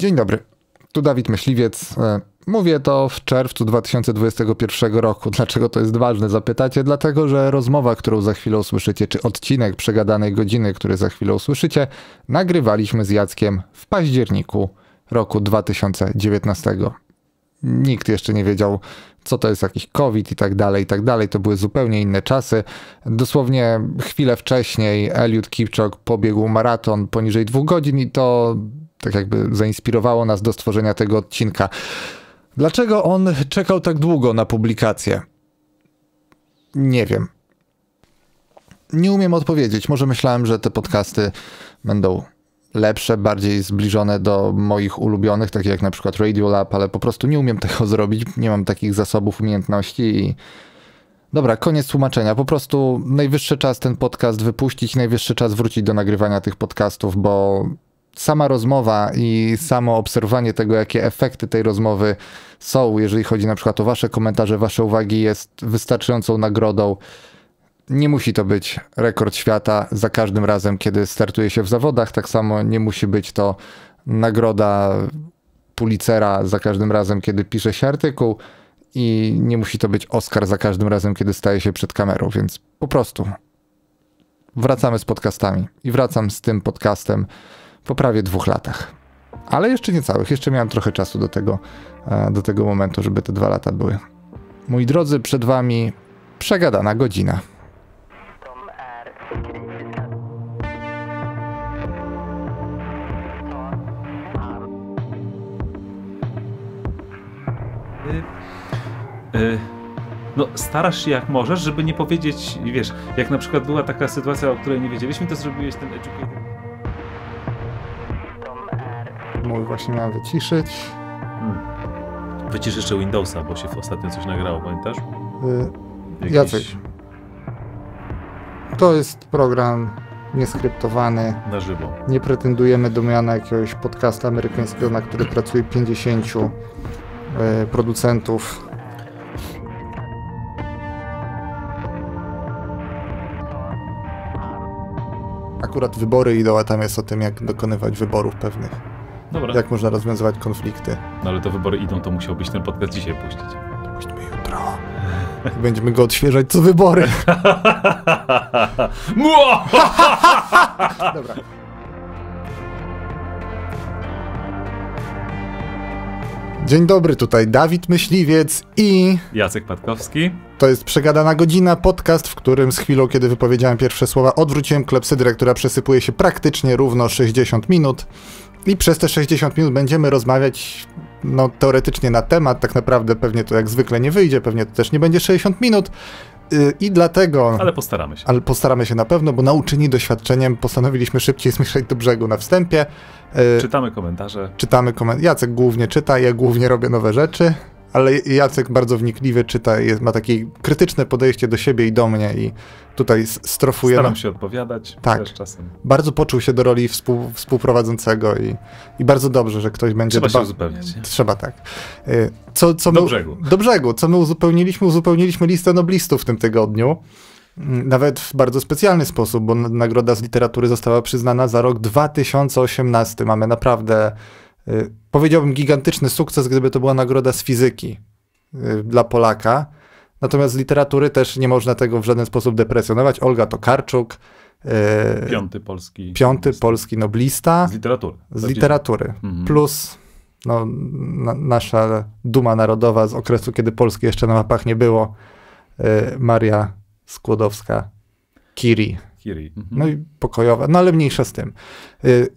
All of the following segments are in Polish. Dzień dobry, tu Dawid Myśliwiec. Mówię to w czerwcu 2021 roku. Dlaczego to jest ważne, zapytacie? Dlatego, że rozmowa, którą za chwilę usłyszycie, czy odcinek Przegadanej Godziny, który za chwilę usłyszycie, nagrywaliśmy z Jackiem w październiku roku 2019. Nikt jeszcze nie wiedział, co to jest jakiś COVID i tak dalej, i tak dalej. To były zupełnie inne czasy. Dosłownie chwilę wcześniej Eliud Kipczok pobiegł maraton poniżej 2 godzin i to tak jakby zainspirowało nas do stworzenia tego odcinka. Dlaczego on czekał tak długo na publikację? Nie wiem. Nie umiem odpowiedzieć. Może myślałem, że te podcasty będą lepsze, bardziej zbliżone do moich ulubionych, takich jak na przykład Radio Lab, ale po prostu nie umiem tego zrobić. Nie mam takich zasobów, umiejętności i... Dobra, koniec tłumaczenia. Po prostu najwyższy czas ten podcast wypuścić, najwyższy czas wrócić do nagrywania tych podcastów, bo... Sama rozmowa i samo obserwowanie tego, jakie efekty tej rozmowy są, jeżeli chodzi na przykład o wasze komentarze, wasze uwagi, jest wystarczającą nagrodą. Nie musi to być rekord świata za każdym razem, kiedy startuje się w zawodach. Tak samo nie musi być to nagroda Pulitzera za każdym razem, kiedy pisze się artykuł. I nie musi to być Oscar za każdym razem, kiedy staje się przed kamerą. Więc po prostu wracamy z podcastami. I wracam z tym podcastem po prawie 2 latach. Ale jeszcze nie całych, jeszcze miałem trochę czasu do tego momentu, żeby te 2 lata były. Moi drodzy, przed wami przegadana godzina. No, starasz się jak możesz, żeby nie powiedzieć, wiesz, jak na przykład była taka sytuacja, o której nie wiedzieliśmy, to zrobiłeś ten educator. Mój właśnie miałem wyciszyć. Wycisz jeszcze Windowsa, bo się ostatnio coś nagrało, pamiętasz? Jacek. To jest program nieskryptowany. Na żywo. Nie pretendujemy do miana jakiegoś podcasta amerykańskiego, na który pracuje 50 producentów. Akurat wybory idą, a tam jest o tym, jak dokonywać wyborów pewnych. Dobra. Jak można rozwiązywać konflikty. No ale to wybory idą, to musiałbyś ten podcast dzisiaj puścić. Puśćmy jutro. Będziemy go odświeżać co wybory. Dobra. Dzień dobry, tutaj Dawid Myśliwiec i... Jacek Patkowski. To jest Przegadana Godzina, podcast, w którym z chwilą, kiedy wypowiedziałem pierwsze słowa, odwróciłem klepsydrę, która przesypuje się praktycznie równo 60 minut. I przez te 60 minut będziemy rozmawiać, no teoretycznie na temat, tak naprawdę pewnie to jak zwykle nie wyjdzie, pewnie to też nie będzie 60 minut i dlatego... Ale postaramy się. Ale postaramy się na pewno, bo nauczeni doświadczeniem postanowiliśmy szybciej zmierzać do brzegu na wstępie. Czytamy komentarze. Jacek głównie czyta, ja głównie robię nowe rzeczy, ale Jacek bardzo wnikliwie czyta, ma takie krytyczne podejście do sisiebie i do mnie i tutaj strofuje. Staram się odpowiadać, tak, też czasem. Bardzo poczuł się do roli współprowadzącego i bardzo dobrze, że ktoś będzie... Trzeba się uzupełniać. Nie? Trzeba, tak. Do brzegu. Co my uzupełniliśmy? Uzupełnilśmy listę noblistów w tym tygodniu. Nawet w bardzo specjalny sposób, bo nagroda z literatury została przyznana za rok 2018. Mamy naprawdę... Powiedziałbym gigantyczny sukces, gdyby to była nagroda z fizyki dla Polaka. Natomiast z literatury też nie można tego w żaden sposób deprecjonować. Olga Tokarczuk. Piąty polski noblista. Z literatury. Z literatury. Mhm. Plus no, nasza duma narodowa z okresu, kiedy Polski jeszcze na mapach nie było. Maria Skłodowska-Curie. No i pokojowa, no ale mniejsza z tym.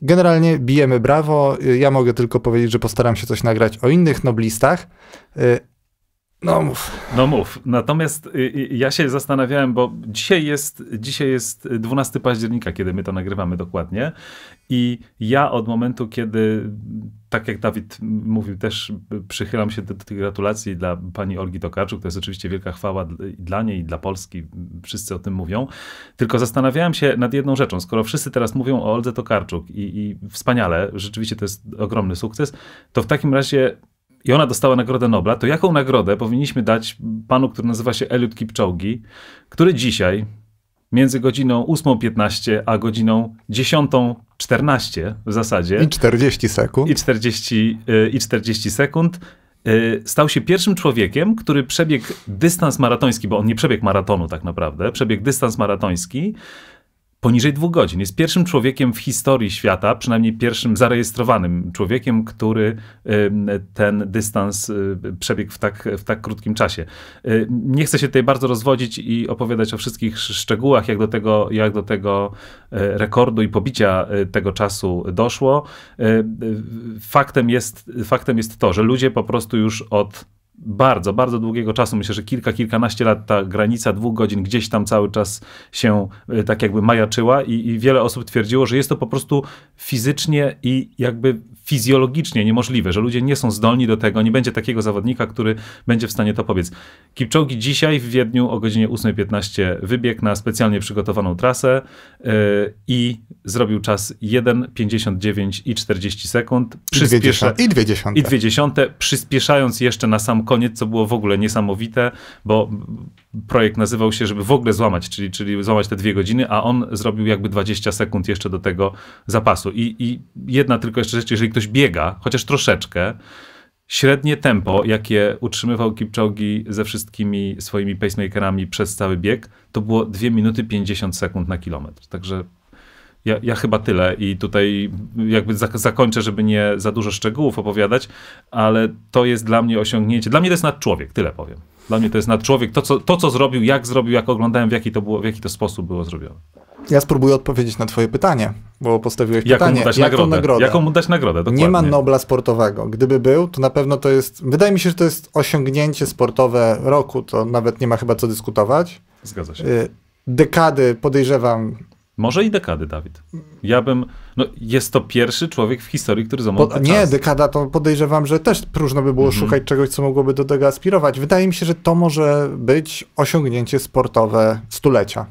Generalnie bijemy brawo. Ja mogę tylko powiedzieć, że postaram się coś nagrać o innych noblistach. No mów. Natomiast ja się zastanawiałem, bo dzisiaj jest 12 października, kiedy my to nagrywamy dokładnie. I ja od momentu, kiedy, tak jak Dawid mówił, też przychylam się do tych gratulacji dla pani Olgi Tokarczuk. To jest oczywiście wielka chwała dla niej i dla Polski. Wszyscy o tym mówią. Tylko zastanawiałem się nad jedną rzeczą. Skoro wszyscy teraz mówią o Oldze Tokarczuk i wspaniale, rzeczywiście to jest ogromny sukces, to w takim razie... I ona dostała Nagrodę Nobla, to jaką nagrodę powinniśmy dać panu, który nazywa się Eliud Kipchoge, który dzisiaj między godziną 8:15 a godziną 10:14 w zasadzie. I 40 sekund. I 40 sekund. Stał się pierwszym człowiekiem, który przebiegł dystans maratoński, bo on nie przebiegł maratonu tak naprawdę, przebiegł dystans maratoński poniżej 2 godzin. Jest pierwszym człowiekiem w historii świata, przynajmniej pierwszym zarejestrowanym człowiekiem, który ten dystans przebiegł w tak krótkim czasie. Nie chcę się tutaj bardzo rozwodzić i opowiadać o wszystkich szczegółach, jak do tego rekordu i pobicia tego czasu doszło. Faktem jest to, że ludzie po prostu już od bardzo, bardzo długiego czasu, myślę, że kilkanaście lat ta granica 2 godzin gdzieś tam cały czas się tak jakby majaczyła i wiele osób twierdziło, że jest to po prostu fizycznie i jakby fizjologicznie niemożliwe, że ludzie nie są zdolni do tego, nie będzie takiego zawodnika, który będzie w stanie to pobiec. Kipchoge dzisiaj w Wiedniu o godzinie 8:15 wybiegł na specjalnie przygotowaną trasę i zrobił czas 1:59:40. Przyspieszając jeszcze na sam koniec, co było w ogóle niesamowite, bo projekt nazywał się, żeby w ogóle złamać, czyli złamać te 2 godziny, a on zrobił jakby 20 sekund jeszcze do tego zapasu. I jedna tylko jeszcze rzecz, jeżeli ktoś biega, chociaż troszeczkę, średnie tempo, jakie utrzymywał Kipchoge ze wszystkimi swoimi pacemakerami przez cały bieg, to było 2 minuty 50 sekund na kilometr. Także ja chyba tyle i tutaj jakby zakończę, żeby nie za dużo szczegółów opowiadać, ale to jest dla mnie osiągnięcie. Dla mnie to jest nadczłowiek, tyle powiem. Dla mnie to jest nadczłowiek. To, co zrobił, jak zrobił, jak oglądałem, w jaki to sposób było zrobione. Ja spróbuję odpowiedzieć na twoje pytanie, bo postawiłeś pytanie, jaką mu dać nagrodę, dokładnie. Nie ma Nobla sportowego. Gdyby był, to na pewno to jest, wydaje mi się, że to jest osiągnięcie sportowe roku, to nawet nie ma chyba co dyskutować. Zgadza się. Dekady, podejrzewam. Może i dekady, Dawid. Jest to pierwszy człowiek w historii, który zamonta czas. Nie, dekada to podejrzewam, że też próżno by było szukać czegoś, co mogłoby do tego aspirować. Wydaje mi się, że to może być osiągnięcie sportowe stulecia.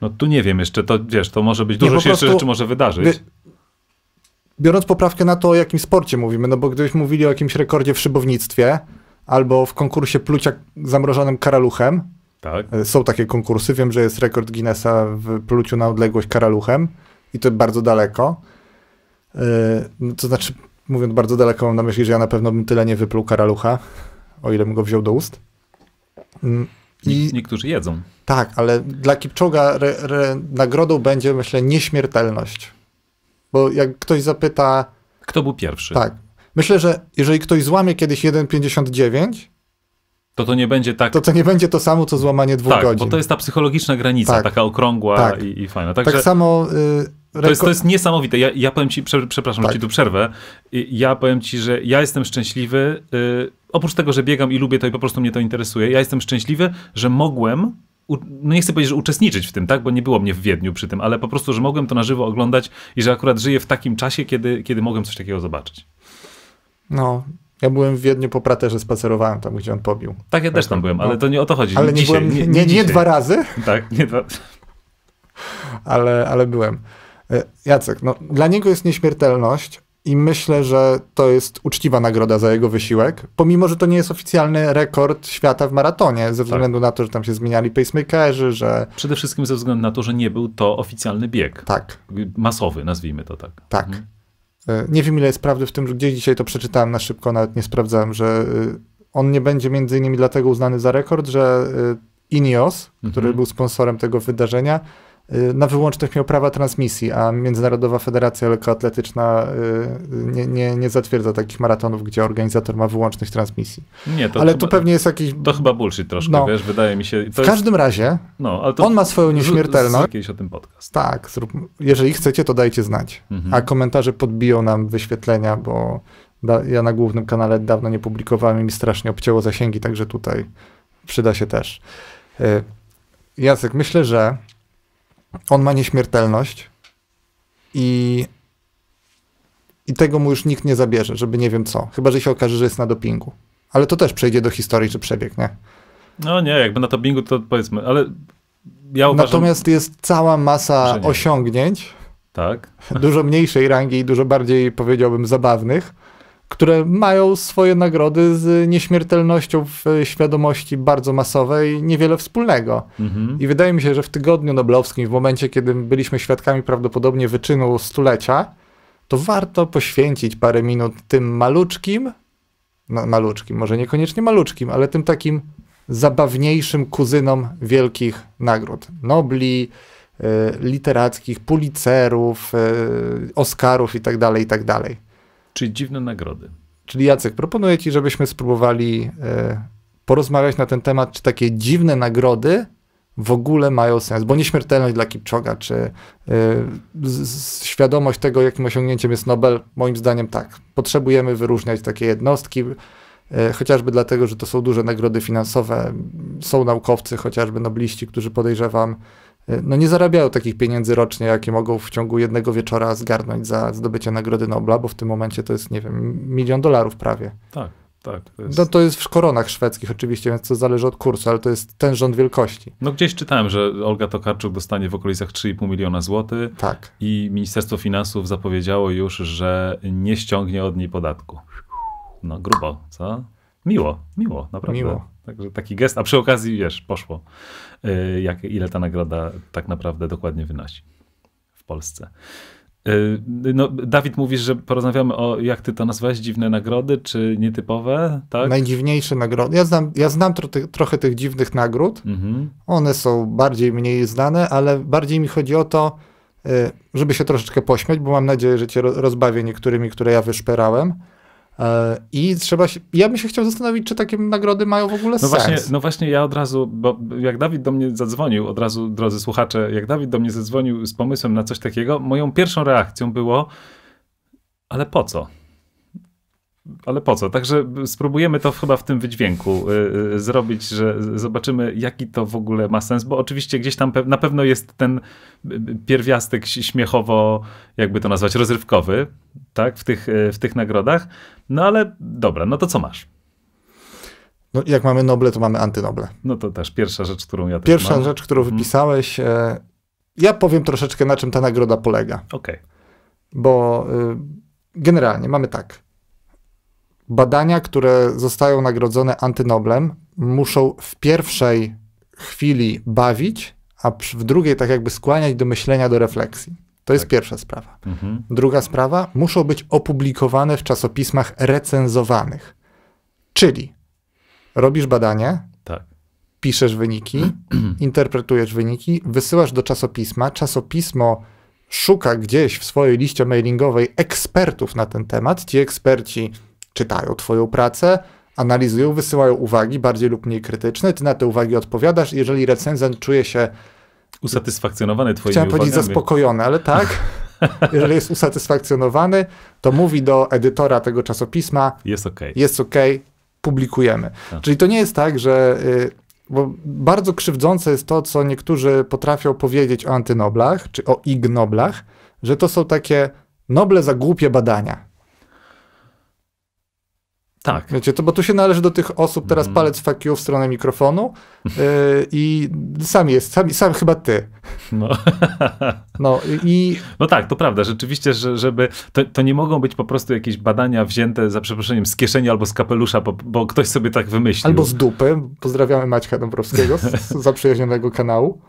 No tu nie wiem jeszcze, to wiesz, to może być, dużo się jeszcze rzeczy może wydarzyć. Biorąc poprawkę na to, o jakim sporcie mówimy, no bo gdybyśmy mówili o jakimś rekordzie w szybownictwie albo w konkursie plucia zamrożonym karaluchem, tak. Są takie konkursy, wiem, że jest rekord Guinnessa w pluciu na odległość karaluchem i to bardzo daleko. To znaczy, mówiąc bardzo daleko, mam na myśli, że ja na pewno bym tyle nie wypluł karalucha, o ile bym go wziął do ust. Niektórzy jedzą. Tak, ale dla Kipchoga nagrodą będzie, myślę, nieśmiertelność. Bo jak ktoś zapyta... Kto był pierwszy? Tak. Myślę, że jeżeli ktoś złamie kiedyś 1:59... To nie będzie tak... To nie będzie to samo, co złamanie 2 godzin. Tak, bo to jest ta psychologiczna granica, taka okrągła i fajna. Także tak samo... To jest niesamowite. Ja powiem ci, przepraszam, że ci tu przerwę. Ja powiem ci, że ja jestem szczęśliwy, oprócz tego, że biegam i lubię to i po prostu mnie to interesuje, ja jestem szczęśliwy, że mogłem, no nie chcę powiedzieć, że uczestniczyć w tym, tak, bo nie było mnie w Wiedniu przy tym, ale po prostu, że mogłem to na żywo oglądać i że akurat żyję w takim czasie, kiedy mogłem coś takiego zobaczyć. No... Ja byłem w Wiedniu po Praterze, spacerowałem tam, gdzie on pobił. Tak, ja też tam byłem, ale to nie o to chodzi. Ale dzisiaj, nie 2 razy. Tak, nie 2. ale byłem. Jacek, no, dla niego jest nieśmiertelność i myślę, że to jest uczciwa nagroda za jego wysiłek, pomimo, że to nie jest oficjalny rekord świata w maratonie, ze względu na to, że tam się zmieniali pacemakerzy, że... Przede wszystkim ze względu na to, że nie był to oficjalny bieg. Tak. Masowy, nazwijmy to tak. Tak. Mhm. Nie wiem, ile jest prawdy w tym, że gdzieś dzisiaj to przeczytałem na szybko, nawet nie sprawdzałem, że on nie będzie między innymi dlatego uznany za rekord, że INEOS, który był sponsorem tego wydarzenia, na wyłączność miał prawa transmisji, a Międzynarodowa Federacja Lekkoatletyczna nie zatwierdza takich maratonów, gdzie organizator ma wyłączność transmisji. Nie, to ale chyba, tu pewnie jest jakiś... To chyba bullshit troszkę, no, wiesz, wydaje mi się... W każdym razie, ale to on ma swoją nieśmiertelność. Kiedyś o tym podcast. Tak, jeżeli chcecie, to dajcie znać. A komentarze podbiją nam wyświetlenia, bo ja na głównym kanale dawno nie publikowałem i mi strasznie obcięło zasięgi, także tutaj przyda się też. Jacek, myślę, że on ma nieśmiertelność i tego mu już nikt nie zabierze, żeby nie wiem co. Chyba, że się okaże, że jest na dopingu. Ale to też przejdzie do historii, że przebieg, nie? No nie, jakby na dopingu to powiedzmy, ale ja uważam... Natomiast jest cała masa osiągnięć, dużo mniejszej rangi i dużo bardziej, powiedziałbym, zabawnych, które mają swoje nagrody z nieśmiertelnością w świadomości bardzo masowej, niewiele wspólnego. I wydaje mi się, że w tygodniu noblowskim, w momencie, kiedy byliśmy świadkami prawdopodobnie wyczynu stulecia, to warto poświęcić parę minut tym maluczkim, może niekoniecznie maluczkim, ale tym takim zabawniejszym kuzynom wielkich nagród. Nobli, literackich, Pulitzerów, Oscarów itd., itd. Czyli dziwne nagrody. Czyli Jacek, proponuję ci, żebyśmy spróbowali porozmawiać na ten temat, czy takie dziwne nagrody w ogóle mają sens, bo nieśmiertelność dla Kipczoga, czy świadomość tego, jakim osiągnięciem jest Nobel, moim zdaniem tak. Potrzebujemy wyróżniać takie jednostki, chociażby dlatego, że to są duże nagrody finansowe, są naukowcy, chociażby nobliści, którzy podejrzewam, no nie zarabiają takich pieniędzy rocznie, jakie mogą w ciągu jednego wieczora zgarnąć za zdobycie Nagrody Nobla, bo w tym momencie to jest, nie wiem, $1 000 000 prawie. Tak, tak. No to jest w koronach szwedzkich oczywiście, więc to zależy od kursu, ale to jest ten rząd wielkości. No gdzieś czytałem, że Olga Tokarczuk dostanie w okolicach 3,5 miliona złotych. Tak. I Ministerstwo Finansów zapowiedziało już, że nie ściągnie od niej podatku. No grubo, co? Miło, miło, naprawdę. Miło. Także taki gest, a przy okazji, wiesz, poszło, ile ta nagroda tak naprawdę dokładnie wynosi w Polsce. No, Dawid, mówisz, że porozmawiamy o, jak ty to nazwałeś, dziwne nagrody, czy nietypowe, tak? Najdziwniejsze nagrody. Ja znam trochę tych dziwnych nagród. One są bardziej, mniej znane, ale bardziej mi chodzi o to, żeby się troszeczkę pośmiać, bo mam nadzieję, że cię rozbawię niektórymi, które ja wyszperałem. I trzeba się, ja bym się chciał zastanowić, czy takie nagrody mają w ogóle sens. No właśnie ja od razu, bo jak Dawid do mnie zadzwonił, od razu, drodzy słuchacze, jak Dawid do mnie zadzwonił z pomysłem na coś takiego, moją pierwszą reakcją było, ale po co? Ale po co? Także spróbujemy to chyba w tym wydźwięku zrobić, że zobaczymy, jaki to w ogóle ma sens, bo oczywiście gdzieś tam na pewno jest ten pierwiastek śmiechowo, jakby to nazwać, rozrywkowy, tak, w tych nagrodach. No ale dobra, no to co masz? No, jak mamy Noble, to mamy antynoble. No to też pierwsza rzecz, którą ja też mam. Rzecz, którą wypisałeś. Ja powiem troszeczkę, na czym ta nagroda polega. Okej. Bo generalnie mamy tak. Badania, które zostają nagrodzone antynoblem, muszą w pierwszej chwili bawić, a w drugiej tak jakby skłaniać do myślenia, do refleksji. To jest pierwsza sprawa. Druga sprawa, muszą być opublikowane w czasopismach recenzowanych. Czyli robisz badanie, piszesz wyniki, interpretujesz wyniki, wysyłasz do czasopisma, czasopismo szuka gdzieś w swojej liście mailingowej ekspertów na ten temat, ci eksperci czytają twoją pracę, analizują, wysyłają uwagi, bardziej lub mniej krytyczne. Ty na te uwagi odpowiadasz. Jeżeli recenzent czuje się usatysfakcjonowany twoimi uwagami. Chciałem powiedzieć zaspokojony, ale tak. Jeżeli jest usatysfakcjonowany, to mówi do edytora tego czasopisma. Jest okej. Jest okej, publikujemy. Czyli to nie jest tak, że... Bo bardzo krzywdzące jest to, co niektórzy potrafią powiedzieć o antynoblach, czy o Ig Noblach, że to są takie noble za głupie badania. Tak. Wiecie, to, bo tu się należy do tych osób, teraz palec fuck you w stronę mikrofonu i sam chyba ty. No. No tak, to prawda, rzeczywiście, że, to nie mogą być po prostu jakieś badania wzięte, za przeproszeniem, z kieszeni albo z kapelusza, bo ktoś sobie tak wymyślił. Albo z dupy, pozdrawiamy Maćka Dąbrowskiego z zaprzyjaźnionego kanału.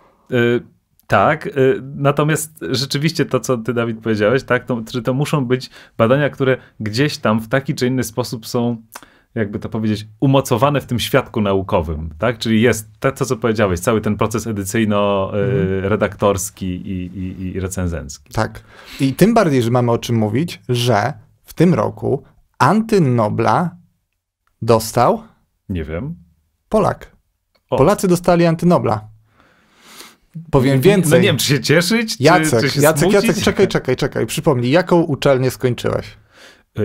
Tak, natomiast rzeczywiście to, co ty, Dawid, powiedziałeś, tak, to muszą być badania, które gdzieś tam w taki czy inny sposób są, jakby to powiedzieć, umocowane w tym świadku naukowym, tak? Czyli jest to, co powiedziałeś, cały ten proces edycyjno-redaktorski i recenzencki. Tak. I tym bardziej, że mamy o czym mówić, że w tym roku antynobla dostał... Nie wiem. Polak. Polacy dostali antynobla. Powiem więcej. No nie wiem, czy się cieszyć, Jacek, czekaj. Przypomnij, jaką uczelnię skończyłeś?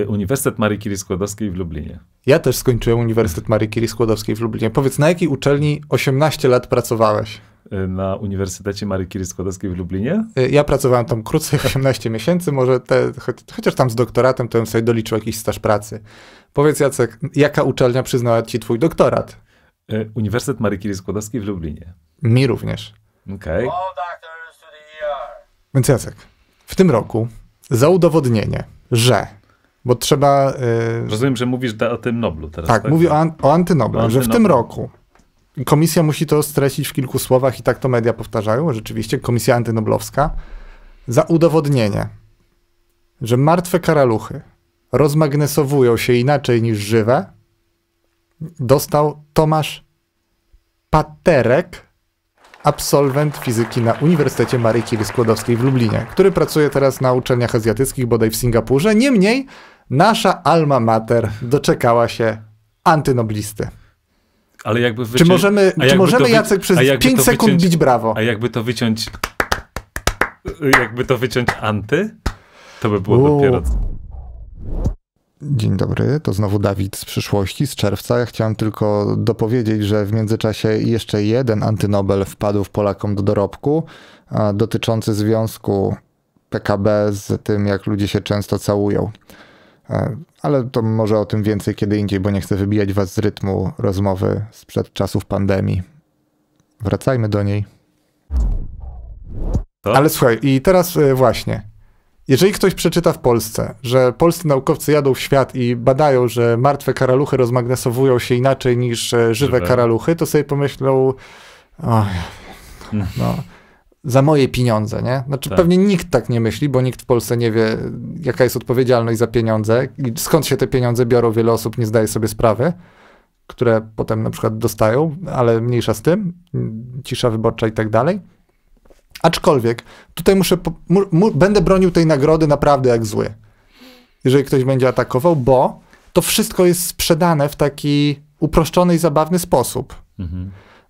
Uniwersytet Marii Curie-Skłodowskiej w Lublinie. Ja też skończyłem Uniwersytet Marii Curie-Skłodowskiej w Lublinie. Powiedz, na jakiej uczelni 18 lat pracowałeś? Na Uniwersytecie Marii Curie-Skłodowskiej w Lublinie? Ja pracowałem tam krócej, 18 miesięcy, może chociaż tam z doktoratem, to bym sobie doliczył jakiś staż pracy. Powiedz, Jacek, jaka uczelnia przyznała ci twój doktorat? Uniwersytet Marii Curie-Skłodowskiej w Lublinie. Mi również. Okay. Więc Jacek, w tym roku za udowodnienie, że Bo trzeba... Rozumiem, że mówisz o tym Noblu teraz. Tak, tak? Mówię o antynoblach, że w tym roku komisja musi to streścić w kilku słowach i tak to media powtarzają, rzeczywiście, komisja antynoblowska, za udowodnienie, że martwe karaluchy rozmagnesowują się inaczej niż żywe, dostał Tomasz Paterek, absolwent fizyki na Uniwersytecie Marii Curie Skłodowskiej w Lublinie, który pracuje teraz na uczelniach azjatyckich, bodaj w Singapurze. Niemniej nasza alma mater doczekała się antynoblisty. Ale jakby wyciąć, czy możemy Jacek przez 5 sekund bić brawo? A jakby to wyciąć... Jakby to wyciąć anty? To by było dopiero... Dzień dobry, to znowu Dawid z przyszłości, z czerwca. Ja chciałem tylko dopowiedzieć, że w międzyczasie jeszcze jeden antynobel wpadł Polakom do dorobku, dotyczący związku PKB z tym, jak ludzie się często całują. Ale to może o tym więcej kiedy indziej, bo nie chcę wybijać was z rytmu rozmowy sprzed czasów pandemii. Wracajmy do niej. To? Ale słuchaj, i teraz właśnie... Jeżeli ktoś przeczyta w Polsce, że polscy naukowcy jadą w świat i badają, że martwe karaluchy rozmagnesowują się inaczej niż żywe karaluchy, to sobie pomyślą, oj, no, za moje pieniądze, nie? Znaczy tak. Pewnie nikt tak nie myśli, bo nikt w Polsce nie wie, jaka jest odpowiedzialność za pieniądze i skąd się te pieniądze biorą. Wiele osób nie zdaje sobie sprawy, które potem na przykład dostają, ale mniejsza z tym, cisza wyborcza i tak dalej. Aczkolwiek tutaj będę bronił tej nagrody naprawdę jak zły, jeżeli ktoś będzie atakował, bo to wszystko jest sprzedane w taki uproszczony i zabawny sposób.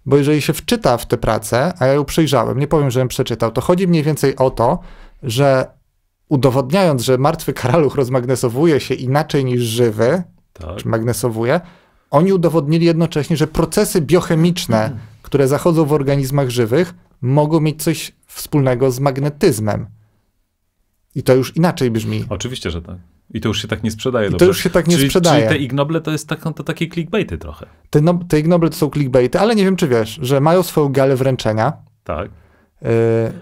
Bo jeżeli się wczyta w tę pracę, a ja ją przejrzałem, nie powiem, że ją przeczytał, to chodzi mniej więcej o to, że udowodniając, że martwy karaluch rozmagnesowuje się inaczej niż żywy, tak. Czy magnesowuje, oni udowodnili jednocześnie, że procesy biochemiczne, które zachodzą w organizmach żywych, mogą mieć coś wspólnego z magnetyzmem. I to już inaczej brzmi. Oczywiście, że tak. I to już się tak nie sprzedaje. I to już się tak nie sprzedaje. Czyli te ignoble to jest to takie clickbaity trochę. Te ignoble to są clickbaity, ale nie wiem, czy wiesz, że mają swoją galę wręczenia. Tak.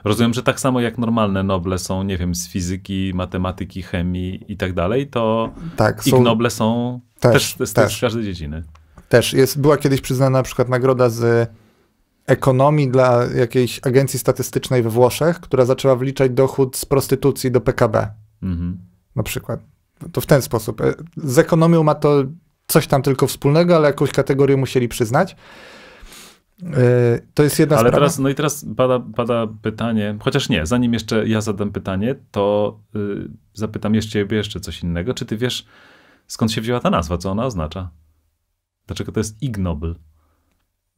Rozumiem, że tak samo jak normalne noble są, nie wiem, z fizyki, matematyki, chemii i tak dalej, to tak, ignoble są też z każdej dziedziny. Też. Była kiedyś przyznana na przykład nagroda z ekonomii dla jakiejś agencji statystycznej we Włoszech, która zaczęła wliczać dochód z prostytucji do PKB. Na przykład. To w ten sposób. Z ekonomią ma to coś tam tylko wspólnego, ale jakąś kategorię musieli przyznać. To jest jedna sprawa. Teraz, no i teraz pada pytanie, chociaż nie, zanim jeszcze ja zadam pytanie, to zapytam jeszcze coś innego. Czy ty wiesz, skąd się wzięła ta nazwa? Co ona oznacza? Dlaczego to jest Ig Nobel?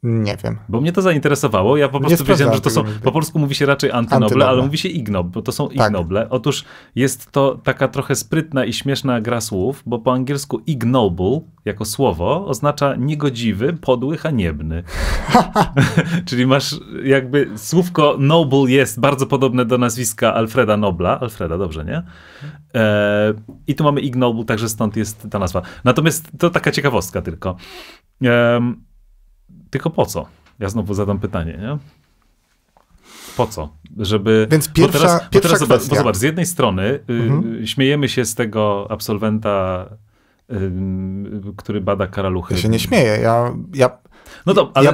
Nie wiem. Bo mnie to zainteresowało. Ja po prostu wiedziałem, że to są... Po polsku mówi się raczej antynoble, ale mówi się ignoble, bo to są ignoble. Otóż jest to taka trochę sprytna i śmieszna gra słów, bo po angielsku ignoble jako słowo oznacza niegodziwy, podły, haniebny. Czyli masz jakby słówko noble jest bardzo podobne do nazwiska Alfreda Nobla. Alfreda, dobrze, nie? I tu mamy ignoble, także stąd jest ta nazwa. Natomiast to taka ciekawostka tylko. Tylko po co? Ja znowu zadam pytanie, nie? Po co? Żeby... Więc pierwsza kwestia. Bo zobacz, z jednej strony śmiejemy się z tego absolwenta, który bada karaluchy. Ja się nie śmieję, ja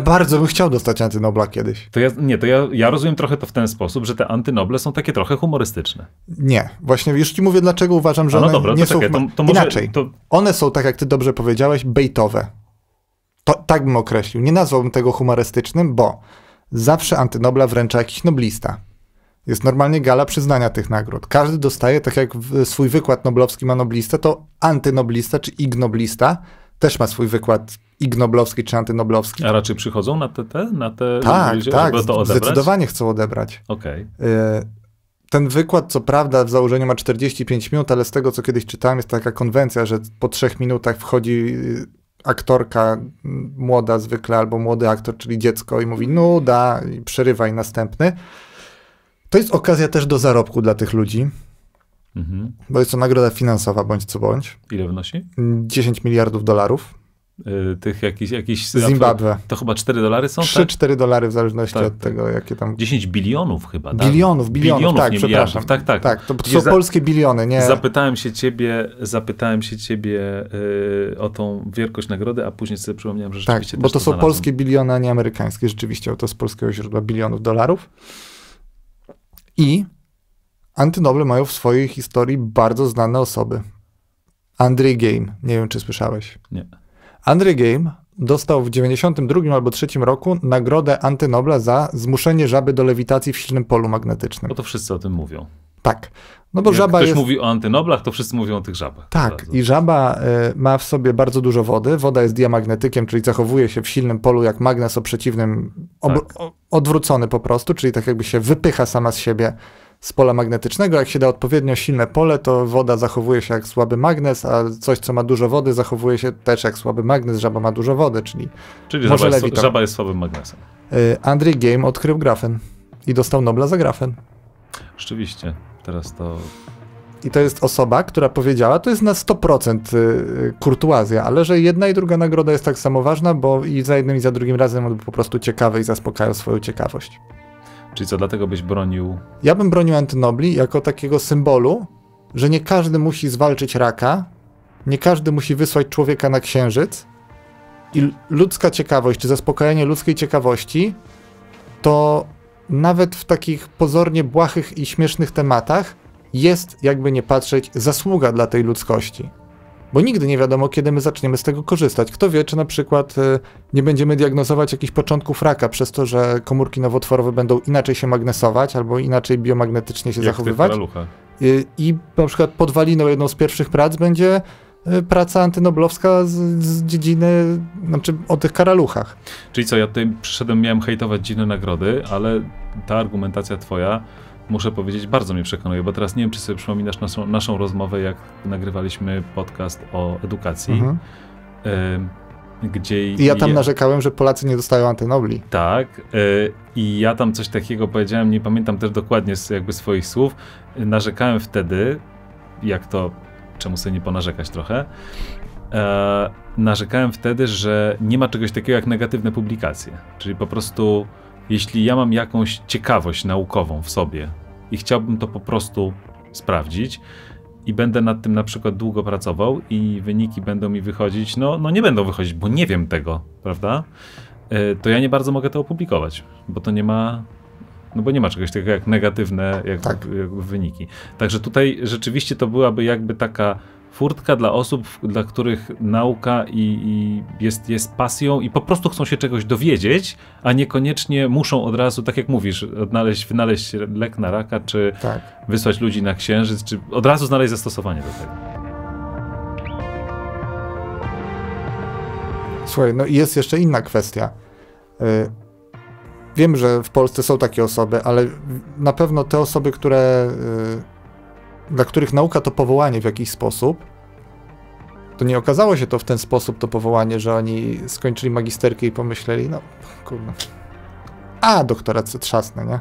bardzo bym chciał dostać antynobla kiedyś. Ja rozumiem trochę to w ten sposób, że te antynoble są takie trochę humorystyczne. Nie, właśnie już ci mówię, dlaczego uważam, że one są, tak jak ty dobrze powiedziałeś, bejtowe. To, tak bym określił. Nie nazwałbym tego humorystycznym, bo zawsze antynobla wręcza jakiś noblista. Jest normalnie gala przyznania tych nagród. Każdy dostaje, tak jak swój wykład noblowski ma noblista, to antynoblista czy ignoblista też ma swój wykład ignoblowski czy antynoblowski. A raczej przychodzą na te tak, żeby to odebrać? Zdecydowanie chcą odebrać. Okay. Ten wykład, co prawda, w założeniu ma 45 minut, ale z tego, co kiedyś czytałem, jest taka konwencja, że po 3 minutach wchodzi... aktorka młoda zwykle, albo młody aktor, czyli dziecko i mówi nuda i przerywaj następny. To jest okazja też do zarobku dla tych ludzi, bo jest to nagroda finansowa bądź co bądź. Ile wynosi? 10 miliardów dolarów. tych jakiś Zimbabwe. To chyba $4 są? 3-4 dolary w zależności od tego, jakie tam... 10 bilionów chyba, tak? Bilionów, tak, przepraszam. Tak. To są polskie biliony, nie? Zapytałem się ciebie o tą wielkość nagrody, a później sobie przypomniałem, że rzeczywiście tak, bo to są znalazłem. Polskie biliony, a nie amerykańskie. Rzeczywiście, to z polskiego źródła bilionów dolarów. I antynoble mają w swojej historii bardzo znane osoby. Andrzej Game. Nie wiem, czy słyszałeś. Nie. Andrzej Game dostał w 92 albo 3 roku nagrodę Antynobla za zmuszenie żaby do lewitacji w silnym polu magnetycznym. Bo to wszyscy o tym mówią. Tak. No bo żaba jest... mówi o antynoblach, to wszyscy mówią o tych żabach. Tak. I żaba ma w sobie bardzo dużo wody. Woda jest diamagnetykiem, czyli zachowuje się w silnym polu jak magnes o przeciwnym, odwrócony po prostu, czyli tak jakby się wypycha sama z siebie z pola magnetycznego. Jak się da odpowiednio silne pole, to woda zachowuje się jak słaby magnes, a coś, co ma dużo wody, zachowuje się też jak słaby magnes. Żaba ma dużo wody, czyli może żaba jest słabym magnesem. Andrzej Game odkrył grafen i dostał Nobla za grafen. Rzeczywiście. Teraz to... I to jest osoba, która powiedziała, to jest na 100% kurtuazja, ale że jedna i druga nagroda jest tak samo ważna, bo i za jednym, i za drugim razem on był po prostu ciekawy i zaspokajał swoją ciekawość. Czyli co, dlatego byś bronił... Ja bym bronił antynobli jako takiego symbolu, że nie każdy musi zwalczyć raka, nie każdy musi wysłać człowieka na księżyc i ludzka ciekawość, czy zaspokajanie ludzkiej ciekawości to nawet w takich pozornie błahych i śmiesznych tematach jest, jakby nie patrzeć, zasługa dla tej ludzkości. Bo nigdy nie wiadomo, kiedy my zaczniemy z tego korzystać. Kto wie, czy na przykład nie będziemy diagnozować jakichś początków raka przez to, że komórki nowotworowe będą inaczej się magnesować albo inaczej biomagnetycznie się zachowywać. I na przykład podwaliną jedną z pierwszych prac będzie praca antynoblowska z dziedziny, znaczy o tych karaluchach. Czyli co, ja tutaj przyszedłem, miałem hejtować dziwne nagrody, ale ta argumentacja twoja, muszę powiedzieć, bardzo mnie przekonuje, bo teraz nie wiem, czy sobie przypominasz naszą rozmowę, jak nagrywaliśmy podcast o edukacji, gdzie... I ja tam narzekałem, że Polacy nie dostają antynobli. Tak. I ja tam coś takiego powiedziałem, nie pamiętam też dokładnie jakby swoich słów. Narzekałem wtedy, jak to... Czemu sobie nie ponarzekać trochę? Narzekałem wtedy, że nie ma czegoś takiego jak negatywne publikacje. Czyli po prostu, jeśli ja mam jakąś ciekawość naukową w sobie i chciałbym to po prostu sprawdzić i będę nad tym na przykład długo pracował i wyniki będą mi wychodzić, no nie będą wychodzić, bo nie wiem tego, prawda? To ja nie bardzo mogę to opublikować, bo to nie ma... No bo nie ma czegoś takiego jak negatywne wyniki. Także tutaj rzeczywiście to byłaby jakby taka furtka dla osób, dla których nauka jest pasją i po prostu chcą się czegoś dowiedzieć, a niekoniecznie muszą od razu, tak jak mówisz, wynaleźć lek na raka, czy wysłać ludzi na księżyc, czy od razu znaleźć zastosowanie do tego. Słuchaj, no i jest jeszcze inna kwestia. Wiem, że w Polsce są takie osoby, ale na pewno te osoby, dla których nauka to powołanie w jakiś sposób, to nie okazało się to w ten sposób, to powołanie, że oni skończyli magisterkę i pomyśleli, no kurwa, a doktorat se trzasnę, nie?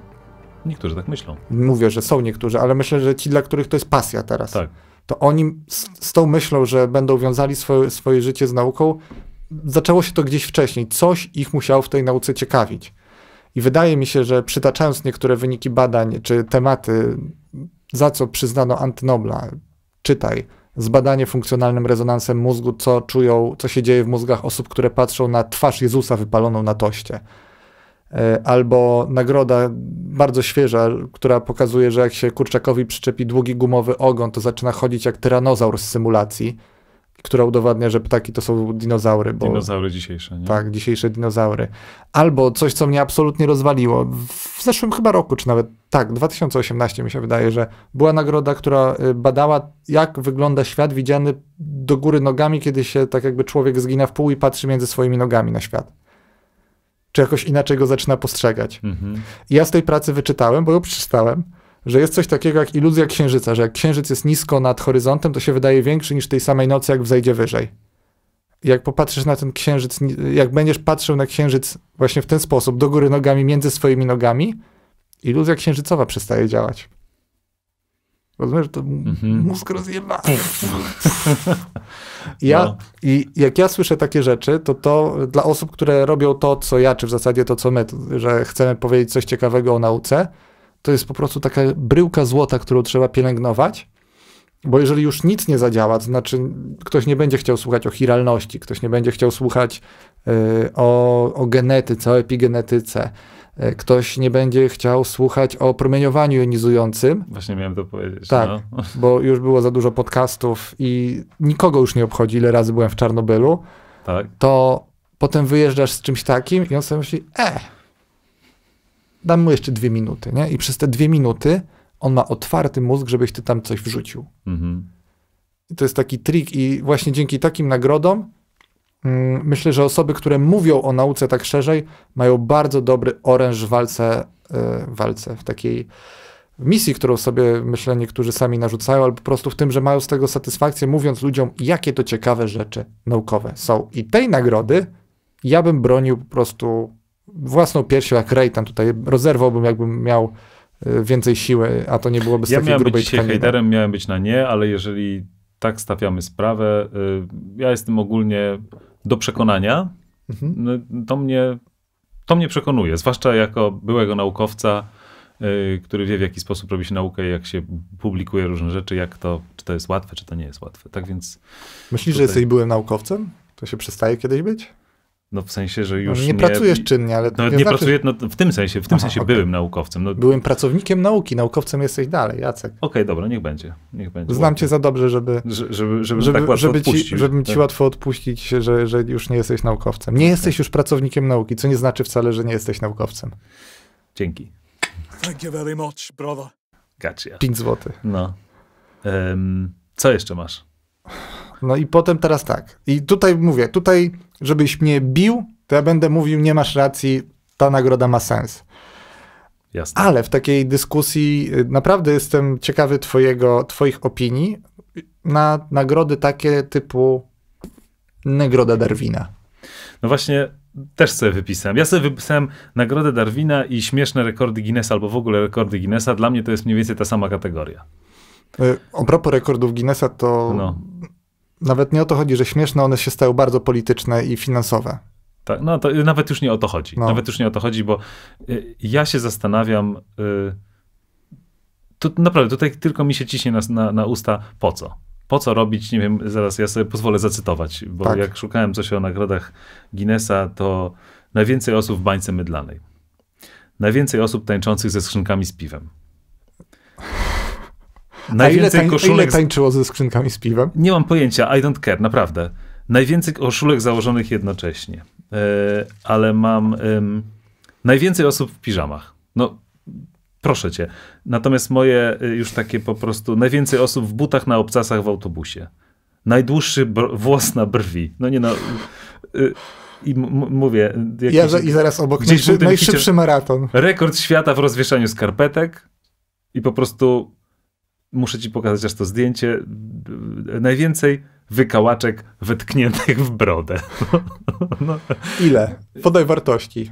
Niektórzy tak myślą. Mówię, że są niektórzy, ale myślę, że ci, dla których to jest pasja teraz, to oni z tą myślą, że będą wiązali swoje życie z nauką, zaczęło się to gdzieś wcześniej. Coś ich musiało w tej nauce ciekawić. I wydaje mi się, że przytaczając niektóre wyniki badań, czy tematy, za co przyznano antynobla, czytaj, zbadanie funkcjonalnym rezonansem mózgu, co czują, co się dzieje w mózgach osób, które patrzą na twarz Jezusa wypaloną na toście. Albo nagroda bardzo świeża, która pokazuje, że jak się kurczakowi przyczepi długi gumowy ogon, to zaczyna chodzić jak tyranozaur z symulacji, która udowadnia, że ptaki to są dinozaury. Bo... Dinozaury dzisiejsze, nie? Tak, dzisiejsze dinozaury. Albo coś, co mnie absolutnie rozwaliło. W zeszłym chyba roku, czy nawet, 2018 mi się wydaje, że była nagroda, która badała, jak wygląda świat widziany do góry nogami, kiedy się tak jakby człowiek zgina w pół i patrzy między swoimi nogami na świat. Czy jakoś inaczej go zaczyna postrzegać. I ja z tej pracy wyczytałem, bo ją przeczytałem, że jest coś takiego jak iluzja księżyca, że jak księżyc jest nisko nad horyzontem, to się wydaje większy niż tej samej nocy, jak wzejdzie wyżej. Jak popatrzysz na ten księżyc, jak będziesz patrzył na księżyc właśnie w ten sposób, do góry nogami, między swoimi nogami, iluzja księżycowa przestaje działać. Rozumiesz, to mózg rozjeba. I jak ja słyszę takie rzeczy, to dla osób, które robią to, co ja, czy w zasadzie to, co my, że chcemy powiedzieć coś ciekawego o nauce, to jest po prostu taka bryłka złota, którą trzeba pielęgnować, bo jeżeli już nic nie zadziała, to znaczy ktoś nie będzie chciał słuchać o chiralności, ktoś nie będzie chciał słuchać o genetyce, o epigenetyce, ktoś nie będzie chciał słuchać o promieniowaniu jonizującym. Właśnie miałem to powiedzieć. Tak, no. Bo już było za dużo podcastów i nikogo już nie obchodzi, ile razy byłem w Czarnobylu, tak. To potem wyjeżdżasz z czymś takim i on sobie myśli, dam mu jeszcze 2 minuty, nie? I przez te 2 minuty on ma otwarty mózg, żebyś ty tam coś wrzucił. Mhm. I to jest taki trik i właśnie dzięki takim nagrodom myślę, że osoby, które mówią o nauce tak szerzej, mają bardzo dobry oręż w walce, w takiej misji, którą sobie, myślę, niektórzy sami narzucają, ale po prostu w tym, że mają z tego satysfakcję, mówiąc ludziom, jakie to ciekawe rzeczy naukowe są. I tej nagrody ja bym bronił po prostu własną piersią, jak Rejtan tutaj, rozerwałbym, jakbym miał więcej siły, a to nie byłoby z takiej grubej tkaniny. Ja miałem być hejterem, miałem być na nie, ale jeżeli tak stawiamy sprawę, ja jestem ogólnie do przekonania, to mnie przekonuje, zwłaszcza jako byłego naukowca, który wie, w jaki sposób robi się naukę, jak się publikuje różne rzeczy, czy to jest łatwe, czy to nie jest łatwe. Tak więc... Myślisz, że jesteś byłym naukowcem? To się przestaje kiedyś być? No w sensie, że już nie pracujesz czynnie, ale... No, nie pracuję, no, w tym sensie okay. Byłym naukowcem. No. Byłym pracownikiem nauki, naukowcem jesteś dalej, Jacek. Okej, dobra, niech będzie. Znam cię za dobrze, żebym ci łatwo odpuścić, że już nie jesteś naukowcem. Nie jesteś już pracownikiem nauki, co nie znaczy wcale, że nie jesteś naukowcem. Dzięki. Thank you very much, brother. Gotcha. 5 złotych. No. Co jeszcze masz? No i potem teraz tak. I tutaj mówię, żebyś mnie bił, to ja będę mówił, nie masz racji, ta nagroda ma sens. Jasne. Ale w takiej dyskusji naprawdę jestem ciekawy twoich opinii na nagrody takie typu Nagroda Darwina. No właśnie, też sobie wypisałem. Ja sobie wypisałem Nagrodę Darwina i śmieszne rekordy Guinnessa, albo w ogóle rekordy Guinnessa. Dla mnie to jest mniej więcej ta sama kategoria. A propos rekordów Guinnessa, to... No. Nawet nie o to chodzi, że śmieszne, one się stały bardzo polityczne i finansowe. Tak, no to nawet już nie o to chodzi. No. Nawet już nie o to chodzi, bo ja się zastanawiam, to naprawdę tutaj tylko mi się ciśnie na usta, po co? Po co robić, nie wiem, zaraz ja sobie pozwolę zacytować, bo tak. Jak szukałem coś o nagrodach Guinnessa, to najwięcej osób w bańce mydlanej. Najwięcej osób tańczących ze skrzynkami z piwem. Najwięcej ile tańczyło ze skrzynkami z piwem? Nie mam pojęcia, I don't care, naprawdę. Najwięcej koszulek założonych jednocześnie. Ale mam najwięcej osób w piżamach. No, proszę cię. Natomiast moje już takie po prostu najwięcej osób w butach, na obcasach, w autobusie. Najdłuższy włos na brwi. No nie no... I mówię... I zaraz obok najszybszy maraton. Rekord świata w rozwieszaniu skarpetek i po prostu... Muszę ci pokazać aż to zdjęcie. Najwięcej wykałaczek wytkniętych w brodę. No. Ile? Podaj wartości.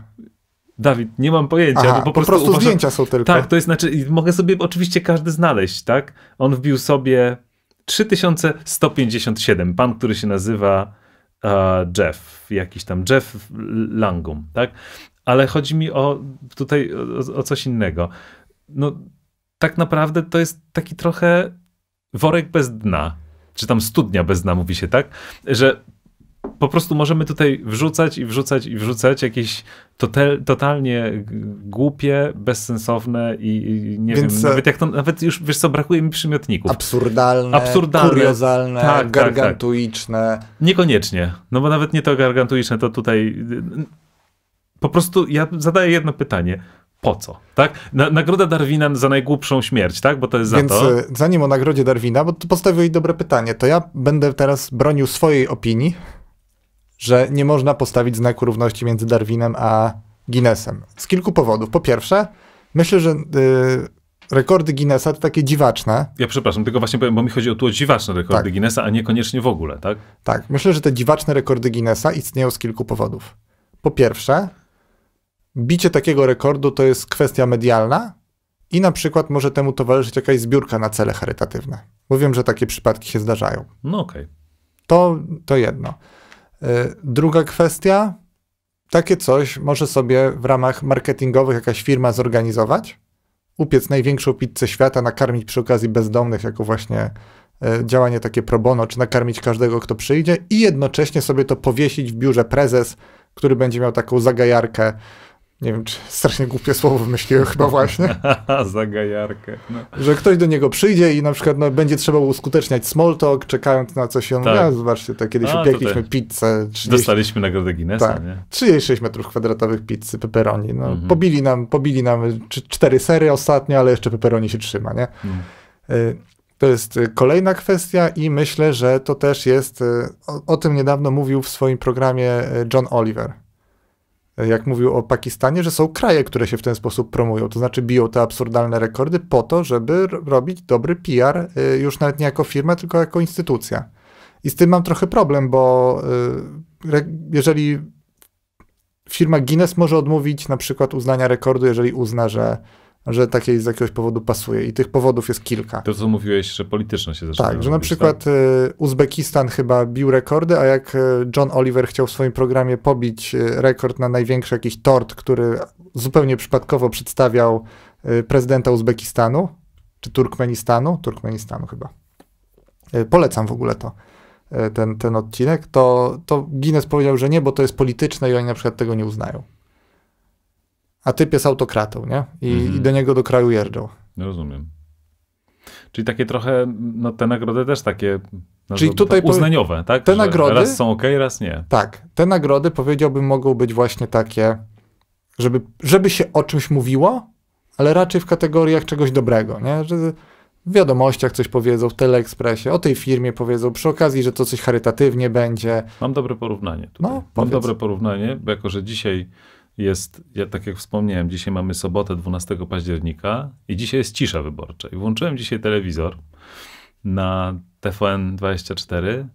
Dawid, nie mam pojęcia. Aha, bo po prostu uważam, zdjęcia są tylko. Tak, to jest, znaczy, mogę sobie oczywiście każdy znaleźć, tak? On wbił sobie 3157. Pan, który się nazywa Jeff. Jakiś tam Jeff Langum, tak? Ale chodzi mi tutaj o coś innego. No... Tak naprawdę to jest taki trochę worek bez dna, czy tam studnia bez dna, mówi się tak, że po prostu możemy tutaj wrzucać jakieś totalnie głupie, bezsensowne i nie wiem, nawet już, wiesz co, brakuje mi przymiotników. Absurdalne, kuriozalne, tak, gargantuiczne. Tak. Niekoniecznie, no bo nawet nie to gargantuiczne, to tutaj po prostu ja zadaję jedno pytanie. Po co? Tak? Nagroda Darwina za najgłupszą śmierć, tak? Bo to jest za to. Więc zanim o Nagrodzie Darwina, bo to postawiłeś dobre pytanie, to ja będę teraz bronił swojej opinii, że nie można postawić znaku równości między Darwinem a Guinnessem. Z kilku powodów. Po pierwsze, myślę, że rekordy Guinnessa to takie dziwaczne. Ja przepraszam, tylko właśnie powiem, bo mi chodzi o dziwaczne rekordy Guinnessa, a niekoniecznie w ogóle, tak? Tak. Myślę, że te dziwaczne rekordy Guinnessa istnieją z kilku powodów. Po pierwsze... Bicie takiego rekordu to jest kwestia medialna i na przykład może temu towarzyszyć jakaś zbiórka na cele charytatywne. Bo wiem, że takie przypadki się zdarzają. No okej. To jedno. Druga kwestia, takie coś może sobie w ramach marketingowych jakaś firma zorganizować, upiec największą pizzę świata, nakarmić przy okazji bezdomnych jako właśnie działanie takie pro bono, czy nakarmić każdego, kto przyjdzie i jednocześnie sobie to powiesić w biurze prezes, który będzie miał taką zagajarkę. Nie wiem, czy strasznie głupie słowo wymyśliłem chyba właśnie. Zagajarkę. No. Że ktoś do niego przyjdzie i na przykład no, będzie trzeba uskuteczniać small talk, czekając na coś. Tak. Ja, zobaczcie, to kiedyś upiekliśmy pizzę. 30... Dostaliśmy nagrodę Guinnessa, tak, nie? 36 metrów kwadratowych pizzy, pepperoni. No, mhm. Pobili nam 4 sery ostatnio, ale jeszcze pepperoni się trzyma, nie? Mhm. To jest kolejna kwestia i myślę, że to też jest... O tym niedawno mówił w swoim programie John Oliver. Jak mówił o Pakistanie, że są kraje, które się w ten sposób promują, to znaczy biją te absurdalne rekordy po to, żeby robić dobry PR, już nawet nie jako firma, tylko jako instytucja. I z tym mam trochę problem, bo jeżeli firma Guinness może odmówić na przykład uznania rekordu, jeżeli uzna, że takiej z jakiegoś powodu pasuje i tych powodów jest kilka. To co mówiłeś, że polityczne się zaczyna. Tak, że na przykład tak? Uzbekistan chyba bił rekordy, a jak John Oliver chciał w swoim programie pobić rekord na największy jakiś tort, który zupełnie przypadkowo przedstawiał prezydenta Uzbekistanu, czy Turkmenistanu chyba. Polecam w ogóle to, ten odcinek, to Guinness powiedział, że nie, bo to jest polityczne i oni na przykład tego nie uznają. A typ jest autokratą, nie? I do niego do kraju jeżdżą. Rozumiem. Czyli takie trochę, no te nagrody też takie uznaniowe, tak? Te nagrody, raz są okej, raz nie. Tak. Te nagrody, powiedziałbym, mogą być właśnie takie, żeby się o czymś mówiło, ale raczej w kategoriach czegoś dobrego, nie? Że w wiadomościach coś powiedzą, w Teleekspresie, o tej firmie powiedzą, przy okazji, że to coś charytatywnie będzie. Mam dobre porównanie tutaj. No, mam dobre porównanie, bo jako że dzisiaj... ja tak jak wspomniałem, dzisiaj mamy sobotę 12 października i dzisiaj jest cisza wyborcza. I włączyłem dzisiaj telewizor na TVN24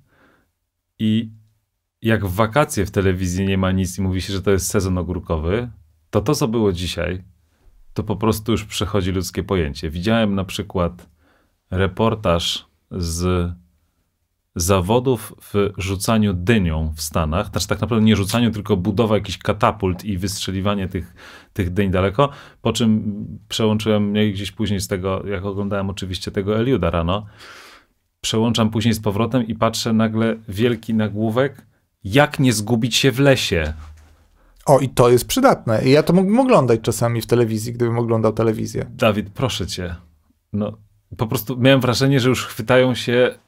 i jak w wakacje w telewizji nie ma nic i mówi się, że to jest sezon ogórkowy, to co było dzisiaj, to po prostu już przechodzi ludzkie pojęcie. Widziałem na przykład reportaż z zawodów w rzucaniu dynią w Stanach, znaczy tak naprawdę nie rzucaniu, tylko budowa jakiś katapult i wystrzeliwanie tych dyń daleko, po czym przełączyłem gdzieś później z tego, jak oglądałem oczywiście tego Eliuda rano, przełączam później z powrotem i patrzę nagle wielki nagłówek, jak nie zgubić się w lesie. O, i to jest przydatne. Ja to mógłbym oglądać czasami w telewizji, gdybym oglądał telewizję. Dawid, proszę cię. No, po prostu miałem wrażenie, że już chwytają się,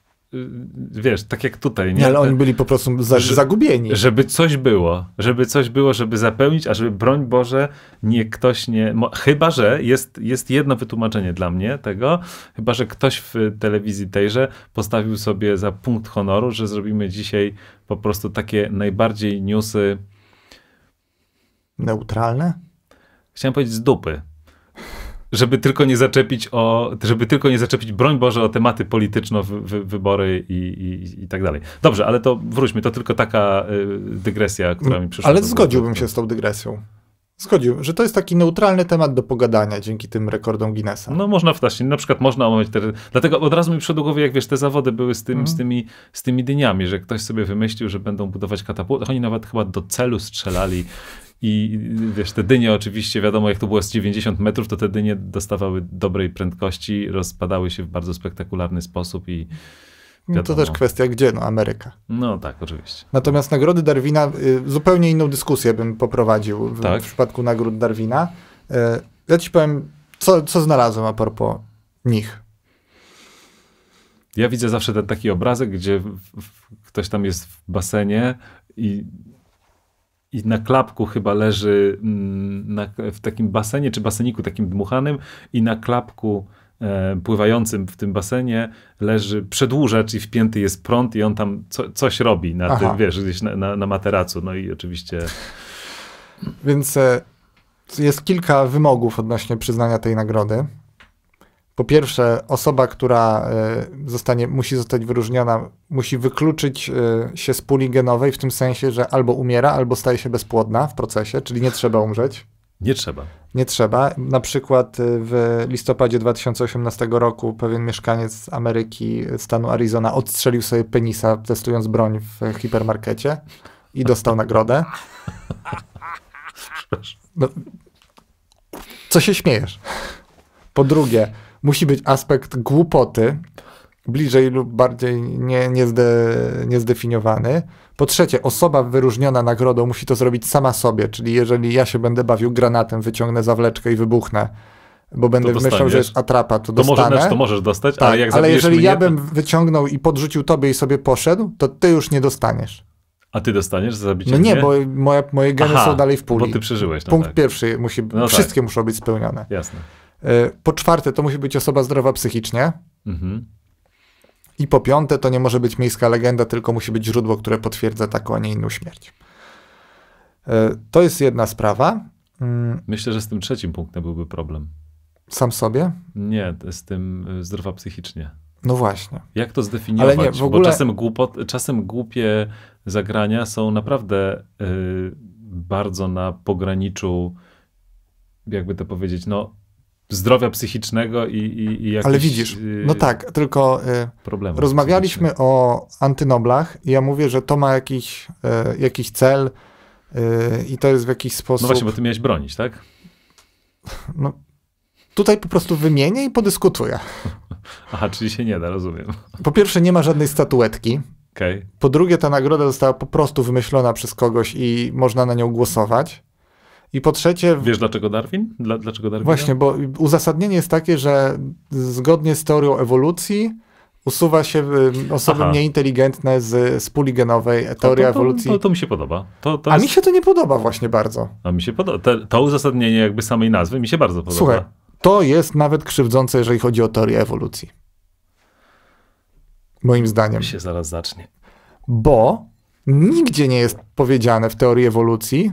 wiesz, tak jak tutaj. Nie, ale oni byli po prostu zagubieni. Żeby coś było, żeby zapełnić, a żeby, broń Boże, nie ktoś nie... Chyba, że jest jedno wytłumaczenie dla mnie tego, chyba, że ktoś w telewizji tejże postawił sobie za punkt honoru, że zrobimy dzisiaj po prostu takie najbardziej newsy... Neutralne? Chciałem powiedzieć z dupy. Żeby tylko nie zaczepić, broń Boże, o tematy polityczno-wybory i tak dalej. Dobrze, ale to wróćmy, to tylko taka dygresja, która mi przyszła. Ale zgodziłbym się z tą dygresją. Zgodziłbym, że to jest taki neutralny temat do pogadania dzięki tym rekordom Guinnessa. No można właśnie, na przykład można omawiać te... Dlatego od razu mi przyszło do głowy, jak wiesz, te zawody były z tymi dyniami, że ktoś sobie wymyślił, że będą budować katapulty. Oni nawet chyba do celu strzelali. I wiesz, te dynie oczywiście, wiadomo, jak to było z 90 metrów, to te dynie dostawały dobrej prędkości, rozpadały się w bardzo spektakularny sposób i wiadomo. No to też kwestia gdzie, no Ameryka. No tak, oczywiście. Natomiast nagrody Darwina, zupełnie inną dyskusję bym poprowadził w przypadku nagród Darwina. Ja ci powiem, co znalazłem a propos nich. Ja widzę zawsze ten taki obrazek, gdzie ktoś tam jest w basenie i na klapku chyba leży w takim basenie, czy baseniku takim dmuchanym i na klapku pływającym w tym basenie leży przedłużacz i wpięty jest prąd i on tam coś robi na tym, wiesz, gdzieś na materacu. No i oczywiście... Więc jest kilka wymogów odnośnie przyznania tej nagrody. Po pierwsze, osoba, która musi zostać wyróżniona, musi wykluczyć się z puli genowej w tym sensie, że albo umiera, albo staje się bezpłodna w procesie, czyli nie trzeba umrzeć. Nie trzeba. Nie trzeba. Na przykład w listopadzie 2018 roku pewien mieszkaniec z Ameryki, stanu Arizona, odstrzelił sobie penisa, testując broń w hipermarkecie i dostał nagrodę. No, co się śmiejesz? Po drugie, musi być aspekt głupoty, bliżej lub bardziej niezdefiniowany. Po trzecie, osoba wyróżniona nagrodą musi to zrobić sama sobie, czyli jeżeli ja się będę bawił granatem, wyciągnę zawleczkę i wybuchnę, bo będę myślał, że jest atrapa, to dostanę. To możesz dostać, tak, ale jak zabijesz jeżeli ja bym wyciągnął i podrzucił tobie i sobie poszedł, to ty już nie dostaniesz. A ty dostaniesz za zabicie? No nie, bo moje geny są dalej w puli. Bo ty przeżyłeś. No punkt tak. Pierwszy, wszystkie muszą być spełnione. Jasne. Po czwarte, to musi być osoba zdrowa psychicznie. Mhm. I po piąte, to nie może być miejska legenda, tylko musi być źródło, które potwierdza taką, a nie inną śmierć. To jest jedna sprawa. Myślę, że z tym trzecim punktem byłby problem. Sam sobie? Nie, z tym zdrowa psychicznie. No właśnie. Jak to zdefiniować? Ale nie, w ogóle... Bo czasem głupie zagrania są naprawdę bardzo na pograniczu, jakby to powiedzieć, no zdrowia psychicznego i jakichś... Ale widzisz, no tak, tylko rozmawialiśmy o antynoblach i ja mówię, że to ma jakiś cel i to jest w jakiś sposób... No właśnie, bo ty miałeś bronić, tak? No, tutaj po prostu wymienię i podyskutuję. Aha, czyli się nie da, rozumiem. Po pierwsze, nie ma żadnej statuetki. Okay. Po drugie, ta nagroda została po prostu wymyślona przez kogoś i można na nią głosować. I po trzecie... Wiesz dlaczego Darwin? Dlaczego Darwin? Właśnie, bo uzasadnienie jest takie, że zgodnie z teorią ewolucji usuwa się osoby mniej inteligentne z puli genowej, teoria ewolucji. To mi się podoba. To jest... mi się to nie podoba właśnie bardzo. A mi się podoba. To uzasadnienie jakby samej nazwy mi się bardzo podoba. Słuchaj, to jest nawet krzywdzące, jeżeli chodzi o teorię ewolucji. Moim zdaniem. Mi się zaraz zacznie. Bo nigdzie nie jest powiedziane w teorii ewolucji,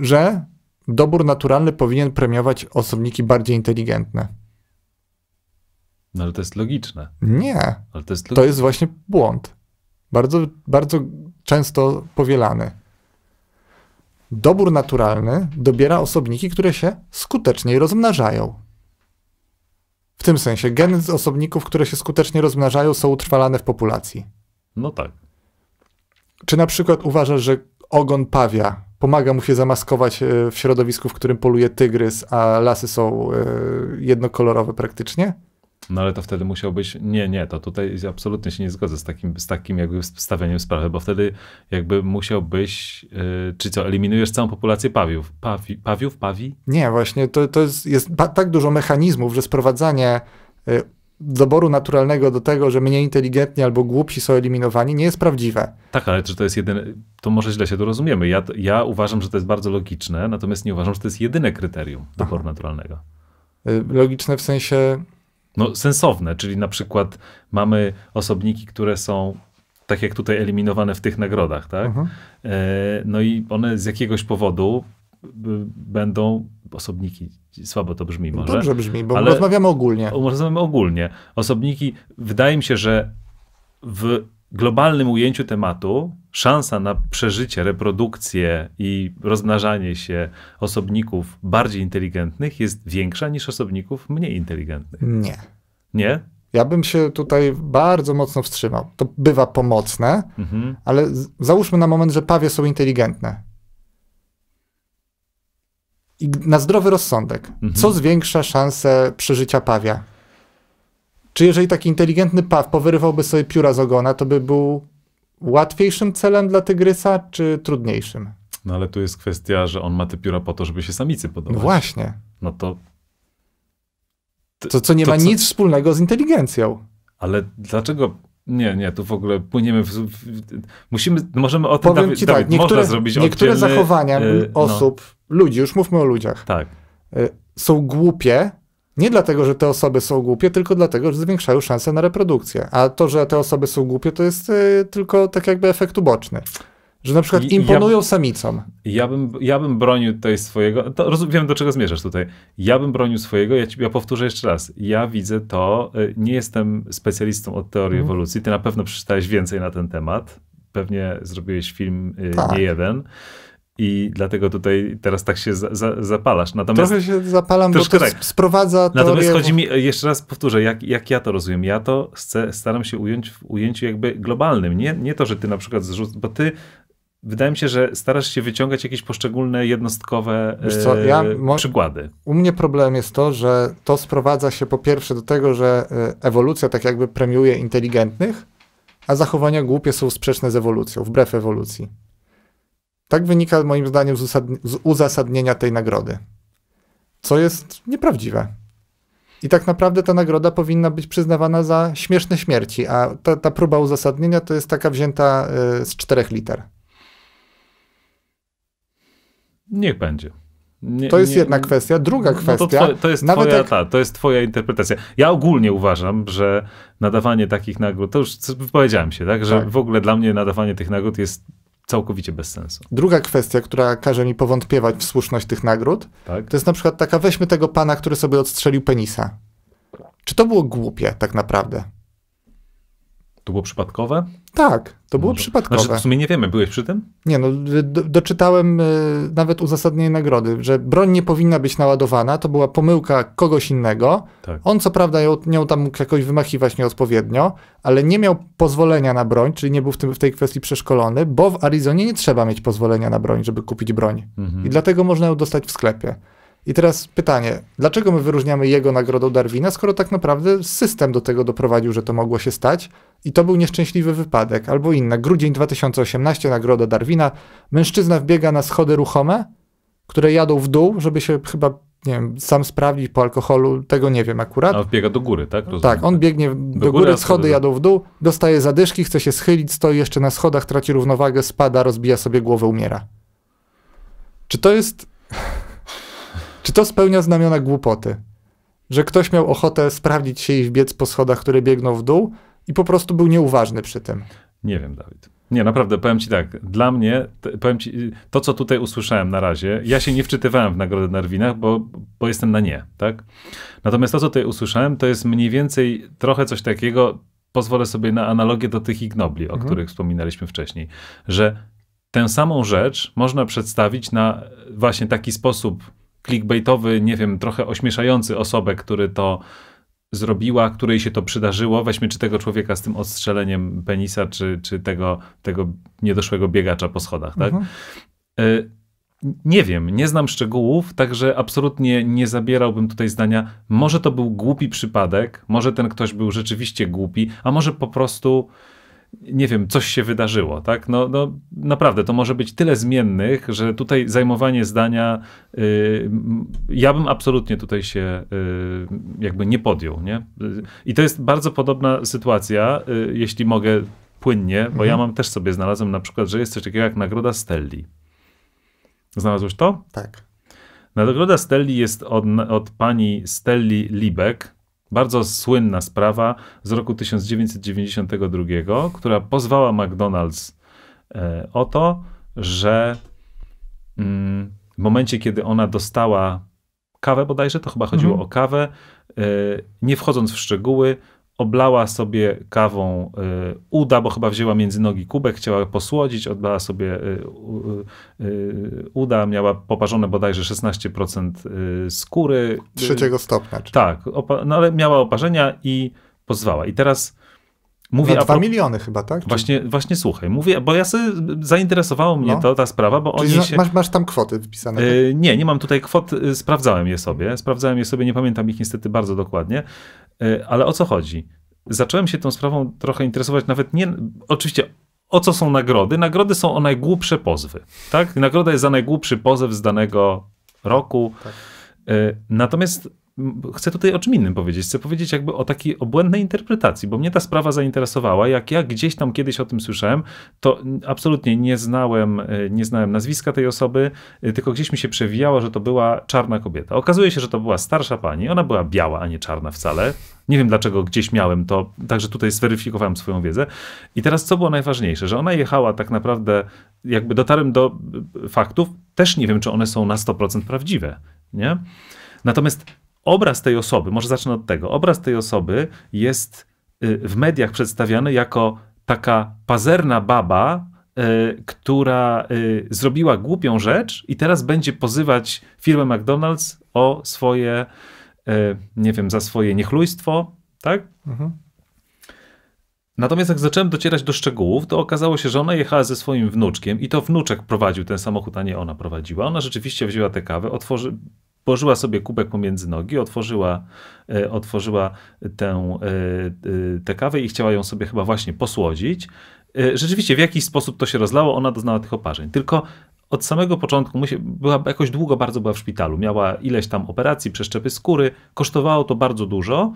że dobór naturalny powinien premiować osobniki bardziej inteligentne. No ale to jest logiczne. Nie. Ale to jest właśnie błąd. Bardzo, bardzo często powielany. Dobór naturalny dobiera osobniki, które się skuteczniej rozmnażają. W tym sensie geny z osobników, które się skutecznie rozmnażają, są utrwalane w populacji. No tak. Czy na przykład uważasz, że ogon pawia pomaga mu się zamaskować w środowisku, w którym poluje tygrys, a lasy są jednokolorowe praktycznie? No ale to wtedy musiałbyś... Nie, to tutaj absolutnie się nie zgodzę z takim jakby stawianiem sprawy, bo wtedy jakby musiałbyś... Czy co, eliminujesz całą populację pawiów? Pawi? Nie, właśnie. To jest tak dużo mechanizmów, że sprowadzanie doboru naturalnego do tego, że mniej inteligentni albo głupsi są eliminowani, nie jest prawdziwe. Tak, ale czy to jest jedyne... To może źle się tu rozumiemy. Ja uważam, że to jest bardzo logiczne, natomiast nie uważam, że to jest jedyne kryterium doboru naturalnego. Logiczne w sensie... No sensowne, czyli na przykład mamy osobniki, które są tak jak tutaj eliminowane w tych nagrodach, tak? No i one z jakiegoś powodu będą osobniki, słabo to brzmi może. Dobrze brzmi, bo rozmawiamy ogólnie. Osobniki, wydaje mi się, że w globalnym ujęciu tematu szansa na przeżycie, reprodukcję i rozmnażanie się osobników bardziej inteligentnych jest większa niż osobników mniej inteligentnych. Nie. Nie? Ja bym się tutaj bardzo mocno wstrzymał. To bywa pomocne, ale załóżmy na moment, że pawie są inteligentne. I na zdrowy rozsądek. Co zwiększa szansę przeżycia pawia? Czy jeżeli taki inteligentny paw powyrywałby sobie pióra z ogona, to by był łatwiejszym celem dla tygrysa, czy trudniejszym? No ale tu jest kwestia, że on ma te pióra po to, żeby się samicy podobać. No właśnie. No to... To ma nic wspólnego z inteligencją. Ale dlaczego... Nie, tu w ogóle płyniemy możemy o tym... Powiem ci tak, niektóre zachowania osób, ludzi, już mówmy o ludziach, tak, są głupie. Nie dlatego, że te osoby są głupie, tylko dlatego, że zwiększają szanse na reprodukcję. A to, że te osoby są głupie, to jest tylko tak jakby efekt uboczny. Że na przykład imponują samicom. Ja bym bronił tutaj swojego... To rozumiem, do czego zmierzasz tutaj. Ja bym bronił swojego, ja powtórzę jeszcze raz. Ja widzę to, nie jestem specjalistą od teorii ewolucji. Ty na pewno przeczytałeś więcej na ten temat. Pewnie zrobiłeś film, nie jeden. I dlatego tutaj teraz tak się zapalasz. Natomiast trochę się zapalam, bo to tak sprowadza teorię. Natomiast chodzi mi, jeszcze raz powtórzę, jak ja to rozumiem. Ja to staram się ująć w ujęciu jakby globalnym. Nie to, że ty na przykład bo ty wydaje mi się, że starasz się wyciągać jakieś poszczególne, jednostkowe przykłady. U mnie problem jest to, że to sprowadza się po pierwsze do tego, że ewolucja tak jakby premiuje inteligentnych, a zachowania głupie są sprzeczne z ewolucją, wbrew ewolucji. Tak wynika moim zdaniem z uzasadnienia tej nagrody, co jest nieprawdziwe. I tak naprawdę ta nagroda powinna być przyznawana za śmieszne śmierci, a ta próba uzasadnienia to jest taka wzięta z 4 liter. Niech będzie. To jest jedna kwestia. Druga kwestia... No to jest nawet twoja, jak... to jest twoja interpretacja. Ja ogólnie uważam, że nadawanie takich nagród, to już wypowiedziałem się, tak? Że w ogóle dla mnie nadawanie tych nagród jest całkowicie bez sensu. Druga kwestia, która każe mi powątpiewać w słuszność tych nagród, to jest na przykład taka, weźmy tego pana, który sobie odstrzelił penisa. Czy to było głupie tak naprawdę? To było przypadkowe? Tak, to było przypadkowe. Znaczy, w sumie nie wiemy, byłeś przy tym? Nie, no doczytałem nawet uzasadnienie nagrody, że broń nie powinna być naładowana, to była pomyłka kogoś innego. Tak. On co prawda nią tam mógł jakoś wymachiwać nieodpowiednio, ale nie miał pozwolenia na broń, czyli nie był w tej kwestii przeszkolony, bo w Arizonie nie trzeba mieć pozwolenia na broń, żeby kupić broń. I dlatego można ją dostać w sklepie. I teraz pytanie, dlaczego my wyróżniamy jego nagrodą Darwina, skoro tak naprawdę system do tego doprowadził, że to mogło się stać i to był nieszczęśliwy wypadek. Albo inna, grudzień 2018, nagroda Darwina, mężczyzna wbiega na schody ruchome, które jadą w dół, żeby się chyba, nie wiem, sam sprawdzić po alkoholu, tego nie wiem akurat. A on biega do góry, tak? Rozumiem. Tak, on biegnie do góry, schody jadą w dół, dostaje zadyszki, chce się schylić, stoi jeszcze na schodach, traci równowagę, spada, rozbija sobie głowę, umiera. Czy to jest... Czy to spełnia znamiona głupoty? Że ktoś miał ochotę sprawdzić się i wbiec po schodach, które biegną w dół i po prostu był nieuważny przy tym? Nie wiem, Dawid. Nie, naprawdę, powiem ci tak. Dla mnie, powiem ci, to co tutaj usłyszałem na razie, ja się nie wczytywałem w nagrodę Darwina, bo jestem na nie, tak? Natomiast to, co tutaj usłyszałem, to jest mniej więcej trochę coś takiego, pozwolę sobie na analogię do tych ignobli, o których wspominaliśmy wcześniej, że tę samą rzecz można przedstawić na właśnie taki sposób clickbaitowy, nie wiem, trochę ośmieszający osobę, który to zrobiła, której się to przydarzyło. Weźmy czy tego człowieka z tym odstrzeleniem penisa, czy tego niedoszłego biegacza po schodach. Tak? Nie wiem, nie znam szczegółów, także absolutnie nie zabierałbym tutaj zdania. Może to był głupi przypadek, może ten ktoś był rzeczywiście głupi, a może po prostu... nie wiem, coś się wydarzyło, tak? No naprawdę, to może być tyle zmiennych, że tutaj zajmowanie zdania, ja bym absolutnie tutaj się jakby nie podjął, nie? I to jest bardzo podobna sytuacja, jeśli mogę płynnie, bo ja też sobie znalazłem na przykład, że jest coś takiego jak nagroda Stelli. Znalazłeś to? Tak. Nagroda Stelli jest od pani Stelli Libek. Bardzo słynna sprawa z roku 1992, która pozwała McDonald's o to, że w momencie, kiedy ona dostała kawę bodajże, to chyba chodziło o kawę, nie wchodząc w szczegóły, oblała sobie kawą uda, bo chyba wzięła między nogi kubek, chciała posłodzić, oblała sobie uda, miała poparzone bodajże 16% skóry. 3. stopnia. Tak, no ale miała oparzenia i pozwała. I teraz mówię... 2 miliony chyba, tak? Właśnie słuchaj, mówię, bo ja sobie zainteresowało mnie ta sprawa, bo czyli oni się... Masz tam kwoty wpisane? Nie mam tutaj kwot, sprawdzałem je sobie, nie pamiętam ich niestety bardzo dokładnie. Ale o co chodzi? Zacząłem się tą sprawą trochę interesować, nawet nie... Oczywiście, o co są nagrody? Nagrody są o najgłupsze pozwy. Tak? Nagroda jest za najgłupszy pozew z danego roku. Tak. Natomiast chcę tutaj o czym innym powiedzieć. Chcę powiedzieć jakby o takiej obłędnej interpretacji, bo mnie ta sprawa zainteresowała. Jak ja gdzieś tam kiedyś o tym słyszałem, to absolutnie nie znałem nazwiska tej osoby, tylko gdzieś mi się przewijało, że to była czarna kobieta. Okazuje się, że to była starsza pani. Ona była biała, a nie czarna wcale. Nie wiem, dlaczego gdzieś miałem to, także tutaj zweryfikowałem swoją wiedzę. I teraz co było najważniejsze, że ona jechała tak naprawdę, jakby dotarłem do faktów, też nie wiem, czy one są na 100% prawdziwe, nie? Natomiast obraz tej osoby, może zacznę od tego, obraz tej osoby jest w mediach przedstawiany jako taka pazerna baba, która zrobiła głupią rzecz i teraz będzie pozywać firmę McDonald's o swoje, nie wiem, za swoje niechlujstwo, tak? Mhm. Natomiast jak zacząłem docierać do szczegółów, to okazało się, że ona jechała ze swoim wnuczkiem i to wnuczek prowadził ten samochód, a nie ona prowadziła. Ona rzeczywiście wzięła tę kawę, położyła sobie kubek pomiędzy nogi, otworzyła tę kawę i chciała ją sobie chyba właśnie posłodzić. Rzeczywiście w jakiś sposób to się rozlało, ona doznała tych oparzeń. Tylko od samego początku jakoś długo bardzo była w szpitalu. Miała ileś tam operacji, przeszczepy skóry, kosztowało to bardzo dużo.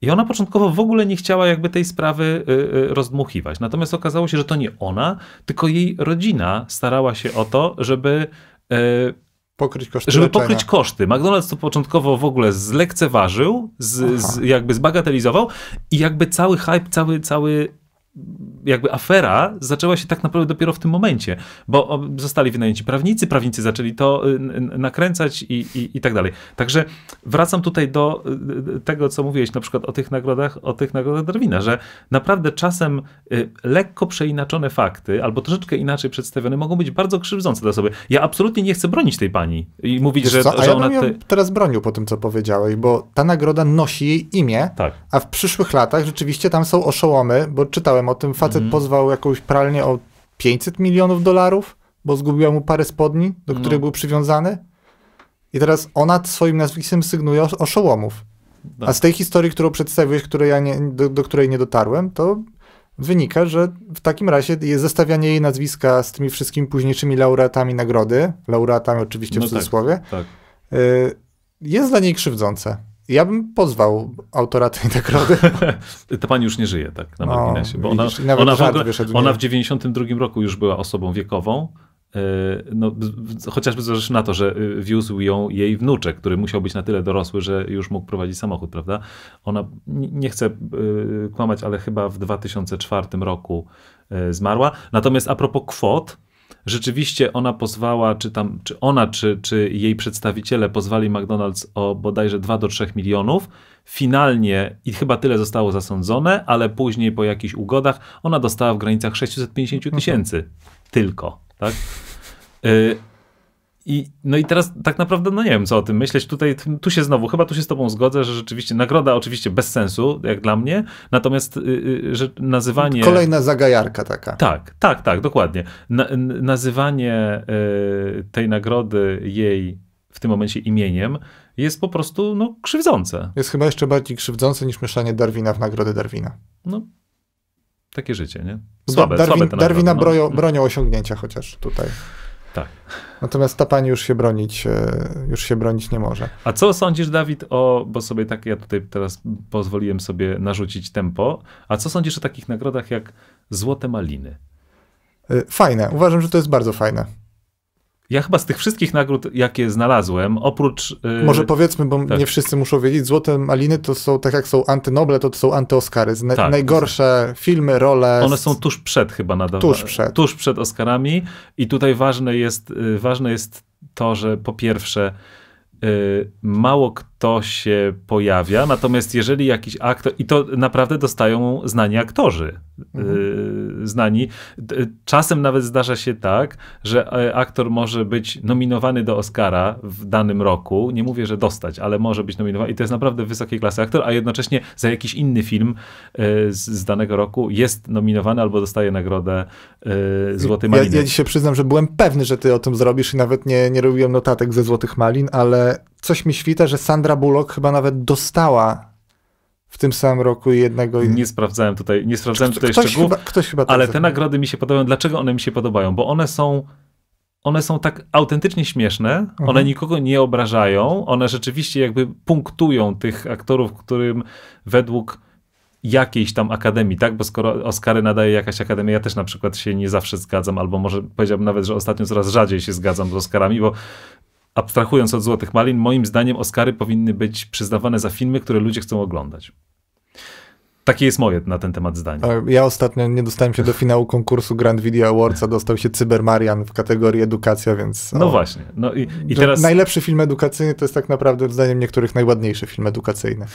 I ona początkowo w ogóle nie chciała jakby tej sprawy rozdmuchiwać. Natomiast okazało się, że to nie ona, tylko jej rodzina starała się o to, żeby pokryć koszty. McDonald's to początkowo w ogóle zlekceważył, jakby zbagatelizował i jakby cały hype, jakby afera zaczęła się tak naprawdę dopiero w tym momencie, bo zostali wynajęci prawnicy zaczęli to nakręcać i tak dalej. Także wracam tutaj do tego, co mówiłeś na przykład o tych nagrodach Darwina, że naprawdę czasem lekko przeinaczone fakty albo troszeczkę inaczej przedstawione mogą być bardzo krzywdzące dla osoby. Ja absolutnie nie chcę bronić tej pani i mówić, ja bym ją teraz bronił po tym, co powiedziałeś, bo ta nagroda nosi jej imię, tak. A w przyszłych latach rzeczywiście tam są oszołomy, bo czytałem o tym, facet pozwał jakąś pralnię o $500 milionów, bo zgubiła mu parę spodni, do których był przywiązany. I teraz ona swoim nazwiskiem sygnuje oszołomów. Tak. A z tej historii, którą przedstawiłeś, do której nie dotarłem, to wynika, że w takim razie jest zestawianie jej nazwiska z tymi wszystkimi późniejszymi laureatami nagrody, laureatami oczywiście w cudzysłowie, tak. Jest dla niej krzywdzące. Ja bym pozwał autora tej nagrody. Ta pani już nie żyje, tak, na marginesie. Bo ona w 92 roku już była osobą wiekową. No, chociażby zważywszy na to, że wiózł ją jej wnuczek, który musiał być na tyle dorosły, że już mógł prowadzić samochód, prawda? Ona, nie chcę kłamać, ale chyba w 2004 roku zmarła. Natomiast a propos kwot, rzeczywiście ona pozwała, czy jej przedstawiciele pozwali McDonald's o bodajże 2 do 3 milionów. Finalnie, i chyba tyle zostało zasądzone, ale później po jakichś ugodach ona dostała w granicach 650 tysięcy. Tylko, tak? No i teraz tak naprawdę, no nie wiem, co o tym myśleć. Tu się znowu, chyba tu się z tobą zgodzę, że rzeczywiście nagroda oczywiście bez sensu, jak dla mnie, natomiast że nazywanie... Kolejna zagajarka taka. Tak, dokładnie. Nazywanie tej nagrody jej w tym momencie imieniem jest po prostu, no, krzywdzące. Jest chyba jeszcze bardziej krzywdzące niż mieszanie Darwina w nagrody Darwina. No, takie życie, nie? Darwina bronią osiągnięcia chociaż tutaj. Tak. Natomiast ta pani już się bronić nie może. A co sądzisz, Dawid, bo sobie tak, ja tutaj teraz pozwoliłem sobie narzucić tempo, a co sądzisz o takich nagrodach jak Złote Maliny? Fajne. Uważam, że to jest bardzo fajne. Ja chyba z tych wszystkich nagród, jakie znalazłem, oprócz... Może powiedzmy, bo tak. Nie wszyscy muszą wiedzieć, Złote Maliny to są, tak jak są antynoble, to są antyoscary. Najgorsze filmy, role... One są tuż przed chyba nadawane. Tuż przed Oscarami. I tutaj ważne jest to, że po pierwsze mało kto się pojawia, natomiast jeżeli jakiś aktor... I to naprawdę dostają znani aktorzy. Znani. Czasem nawet zdarza się tak, że aktor może być nominowany do Oscara w danym roku. Nie mówię, że dostać, ale może być nominowany. I to jest naprawdę wysokiej klasy aktor, a jednocześnie za jakiś inny film z danego roku jest nominowany albo dostaje nagrodę Złote Maliny. Ja dzisiaj przyznam, że byłem pewny, że ty o tym zrobisz i nawet nie robiłem notatek ze Złotych Malin, ale coś mi świta, że Sandra Bullock chyba nawet dostała w tym samym roku jednego... Nie sprawdzałem tutaj szczegółów, ale te nagrody mi się podobają. Dlaczego one mi się podobają? Bo one są tak autentycznie śmieszne, one nikogo nie obrażają, one rzeczywiście jakby punktują tych aktorów, którym według jakiejś tam akademii, tak? Bo skoro Oscary nadaje jakaś akademia, ja też na przykład się nie zawsze zgadzam, albo może powiedziałbym nawet, że ostatnio coraz rzadziej się zgadzam z Oscarami, bo abstrahując od Złotych Malin, moim zdaniem Oscary powinny być przyznawane za filmy, które ludzie chcą oglądać. Takie jest moje na ten temat zdanie. Ja ostatnio nie dostałem się do finału konkursu Grand Video Awards, a dostał się Cyber Marian w kategorii edukacja, więc... No właśnie. No i teraz... Najlepszy film edukacyjny to jest tak naprawdę zdaniem niektórych najładniejszy film edukacyjny.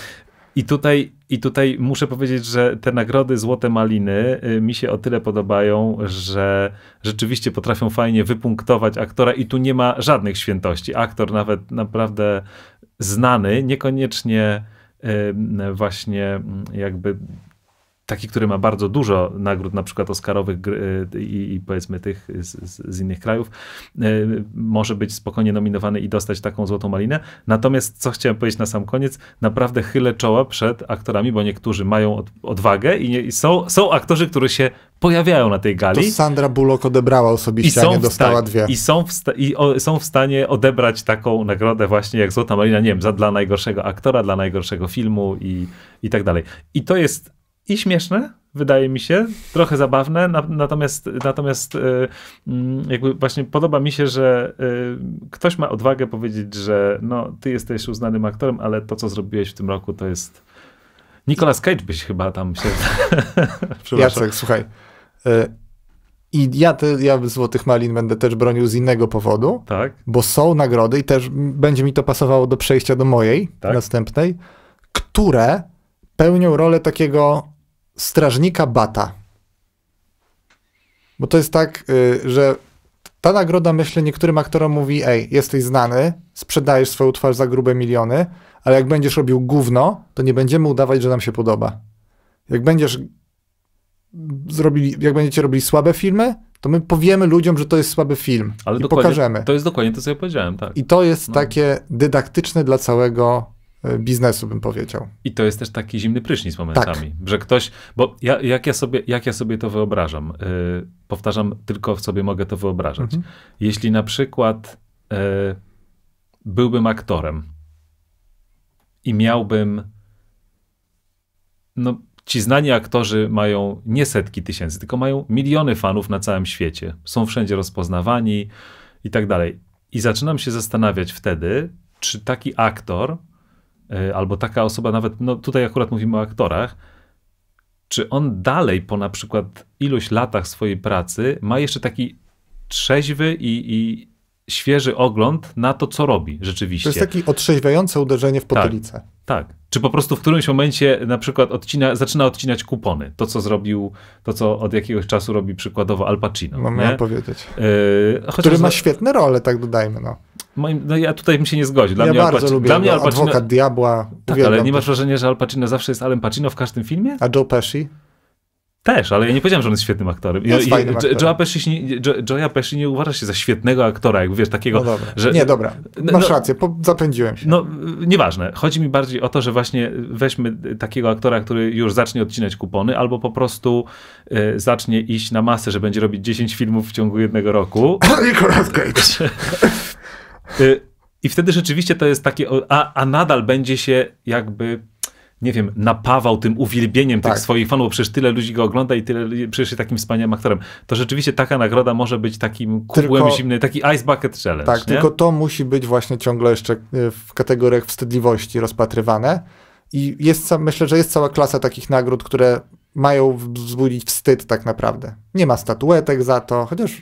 I tutaj muszę powiedzieć, że te nagrody Złote Maliny mi się o tyle podobają, że rzeczywiście potrafią fajnie wypunktować aktora i tu nie ma żadnych świętości. Aktor nawet naprawdę znany, niekoniecznie właśnie jakby taki, który ma bardzo dużo nagród, na przykład oscarowych i powiedzmy tych z innych krajów, może być spokojnie nominowany i dostać taką Złotą Malinę. Natomiast co chciałem powiedzieć na sam koniec, naprawdę chylę czoła przed aktorami, bo niektórzy mają odwagę i są aktorzy, którzy się pojawiają na tej gali. To Sandra Bullock odebrała osobiście, a nie dostała dwie. I są w stanie odebrać taką nagrodę właśnie jak Złota Malina, nie wiem, dla najgorszego aktora, dla najgorszego filmu i tak dalej. I to jest i śmieszne, wydaje mi się, trochę zabawne, natomiast jakby właśnie podoba mi się, że ktoś ma odwagę powiedzieć, że no, ty jesteś uznanym aktorem, ale to, co zrobiłeś w tym roku, to jest... Nicolas Cage byś chyba tam się... Jacek, słuchaj. I ja Złotych Malin będę też bronił z innego powodu, tak? Bo są nagrody i też będzie mi to pasowało do przejścia do mojej, tak? Następnej, które pełnią rolę takiego strażnika bata. Bo to jest tak, że ta nagroda, myślę, niektórym aktorom mówi: ej, jesteś znany, sprzedajesz swoją twarz za grube miliony, ale jak będziesz robił gówno, to nie będziemy udawać, że nam się podoba. Jak będziecie robili słabe filmy, to my powiemy ludziom, że to jest słaby film. Ale i pokażemy. To jest dokładnie to, co ja powiedziałem, tak. I to jest takie dydaktyczne dla całego biznesu, bym powiedział. I to jest też taki zimny prysznic momentami, tak. Że ktoś, bo jak ja sobie to wyobrażam, powtarzam, tylko w sobie mogę to wyobrażać. Mhm. Jeśli na przykład byłbym aktorem i miałbym, no ci znani aktorzy mają nie setki tysięcy, tylko mają miliony fanów na całym świecie. Są wszędzie rozpoznawani i tak dalej. I zaczynam się zastanawiać wtedy, czy taki aktor albo taka osoba nawet, no tutaj akurat mówimy o aktorach, czy on dalej po na przykład iluś latach swojej pracy ma jeszcze taki trzeźwy i świeży ogląd na to, co robi rzeczywiście. To jest takie otrzeźwiające uderzenie w potylicę. Tak. Czy po prostu w którymś momencie na przykład zaczyna odcinać kupony. To, co zrobił, to, co od jakiegoś czasu robi przykładowo Al Pacino. Mam powiedzieć. Który ma świetne role, tak dodajmy. No. No ja tutaj bym się nie zgodził. Dla mnie Al Pacino... Adwokat Diabła. Tak, ale nie masz wrażenia, że Al Pacino zawsze jest Alem Pacino w każdym filmie? A Joe Pesci? Też, ale ja nie powiedziałem, że on jest świetnym aktorem. Joe'a Pesci nie uważa się za świetnego aktora, jak wiesz, takiego... No dobra. Że, nie, dobra, masz rację, zapędziłem się. No, nieważne. Chodzi mi bardziej o to, że właśnie weźmy takiego aktora, który już zacznie odcinać kupony, albo po prostu zacznie iść na masę, że będzie robić 10 filmów w ciągu jednego roku. Nicolas Cage. I wtedy rzeczywiście to jest takie... A nadal będzie się jakby... nie wiem, napawał tym uwielbieniem tych swoich fanów, bo przecież tyle ludzi go ogląda i tyle, przecież jest takim wspaniałym aktorem. To rzeczywiście taka nagroda może być takim kubłem zimnym, taki Ice Bucket Challenge. Tak, nie? Tylko to musi być właśnie ciągle jeszcze w kategoriach wstydliwości rozpatrywane. I myślę, że jest cała klasa takich nagród, które mają wzbudzić wstyd tak naprawdę. Nie ma statuetek za to, chociaż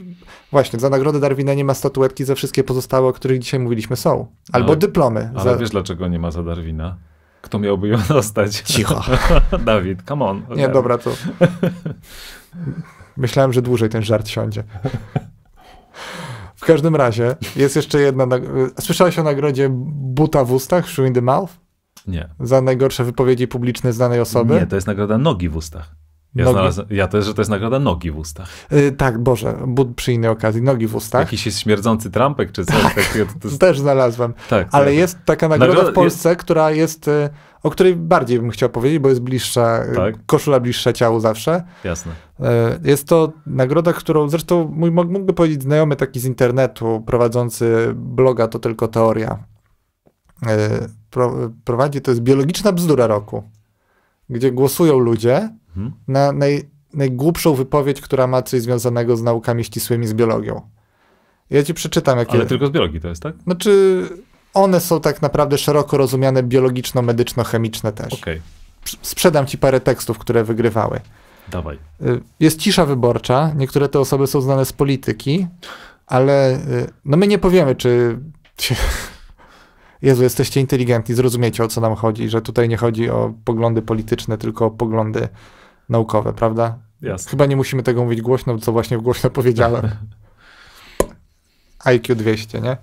właśnie za nagrodę Darwina nie ma statuetki, za wszystkie pozostałe, o których dzisiaj mówiliśmy, są. Albo dyplomy. Ale wiesz, dlaczego nie ma za Darwina? Kto miałby ją dostać? Cicho. Dawid, come on. Nie, dobra, to... Myślałem, że dłużej ten żart siądzie. W każdym razie jest jeszcze jedna... Słyszałeś o nagrodzie Buta w ustach, Shoe in the Mouth? Nie. Za najgorsze wypowiedzi publiczne znanej osoby? Nie, to jest nagroda Nogi w ustach. To jest nagroda Nogi w ustach. Tak, Boże, but przy innej okazji, Nogi w ustach. Jakiś jest śmierdzący trampek czy coś takiego. Też znalazłem. Tak, ale jest taka nagroda w Polsce, która jest, o której bardziej bym chciał powiedzieć, bo jest bliższa, koszula bliższa ciału zawsze. Jasne. Jest to nagroda, którą zresztą mógłby powiedzieć znajomy taki z internetu, prowadzący bloga To Tylko Teoria. To jest biologiczna bzdura roku, gdzie głosują ludzie na najgłupszą wypowiedź, która ma coś związanego z naukami ścisłymi, z biologią. Ja ci przeczytam, jakie... Ale tylko z biologii to jest, tak? Znaczy, one są tak naprawdę szeroko rozumiane biologiczno-medyczno-chemiczne też. Okej. Sprzedam ci parę tekstów, które wygrywały. Dawaj. Jest cisza wyborcza, niektóre te osoby są znane z polityki, ale no my nie powiemy, czy... Jezu, jesteście inteligentni, zrozumiecie, o co nam chodzi, że tutaj nie chodzi o poglądy polityczne, tylko o poglądy naukowe, prawda? Jasne. Chyba nie musimy tego mówić głośno, co właśnie głośno powiedziałem. IQ 200, nie?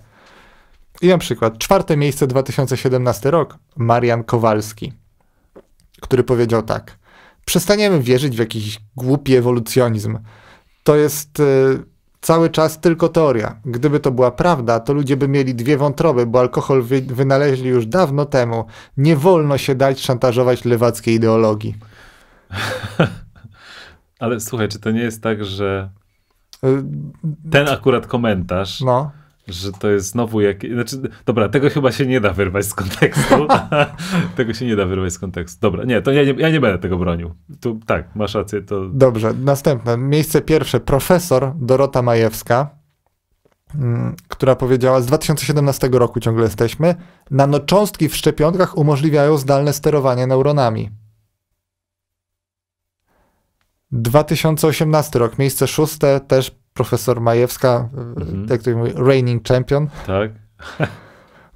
I na przykład 4. miejsce, 2017 rok, Marian Kowalski, który powiedział tak. Przestaniemy wierzyć w jakiś głupi ewolucjonizm. To jest cały czas tylko teoria. Gdyby to była prawda, to ludzie by mieli 2 wątroby, bo alkohol wynaleźli już dawno temu. Nie wolno się dać szantażować lewackiej ideologii. Ale słuchaj, czy to nie jest tak, że ten akurat komentarz, no, że to jest znowu jakieś... Znaczy, dobra, tego chyba się nie da wyrwać z kontekstu. Tego się nie da wyrwać z kontekstu. Dobra, nie, to ja nie będę tego bronił. Tu, tak, masz rację, to... Dobrze, następne. Miejsce 1. Profesor Dorota Majewska, która powiedziała, z 2017 roku ciągle jesteśmy, nanocząstki w szczepionkach umożliwiają zdalne sterowanie neuronami. 2018 rok, miejsce 6, też profesor Majewska, jak to mówi, reigning champion. Tak.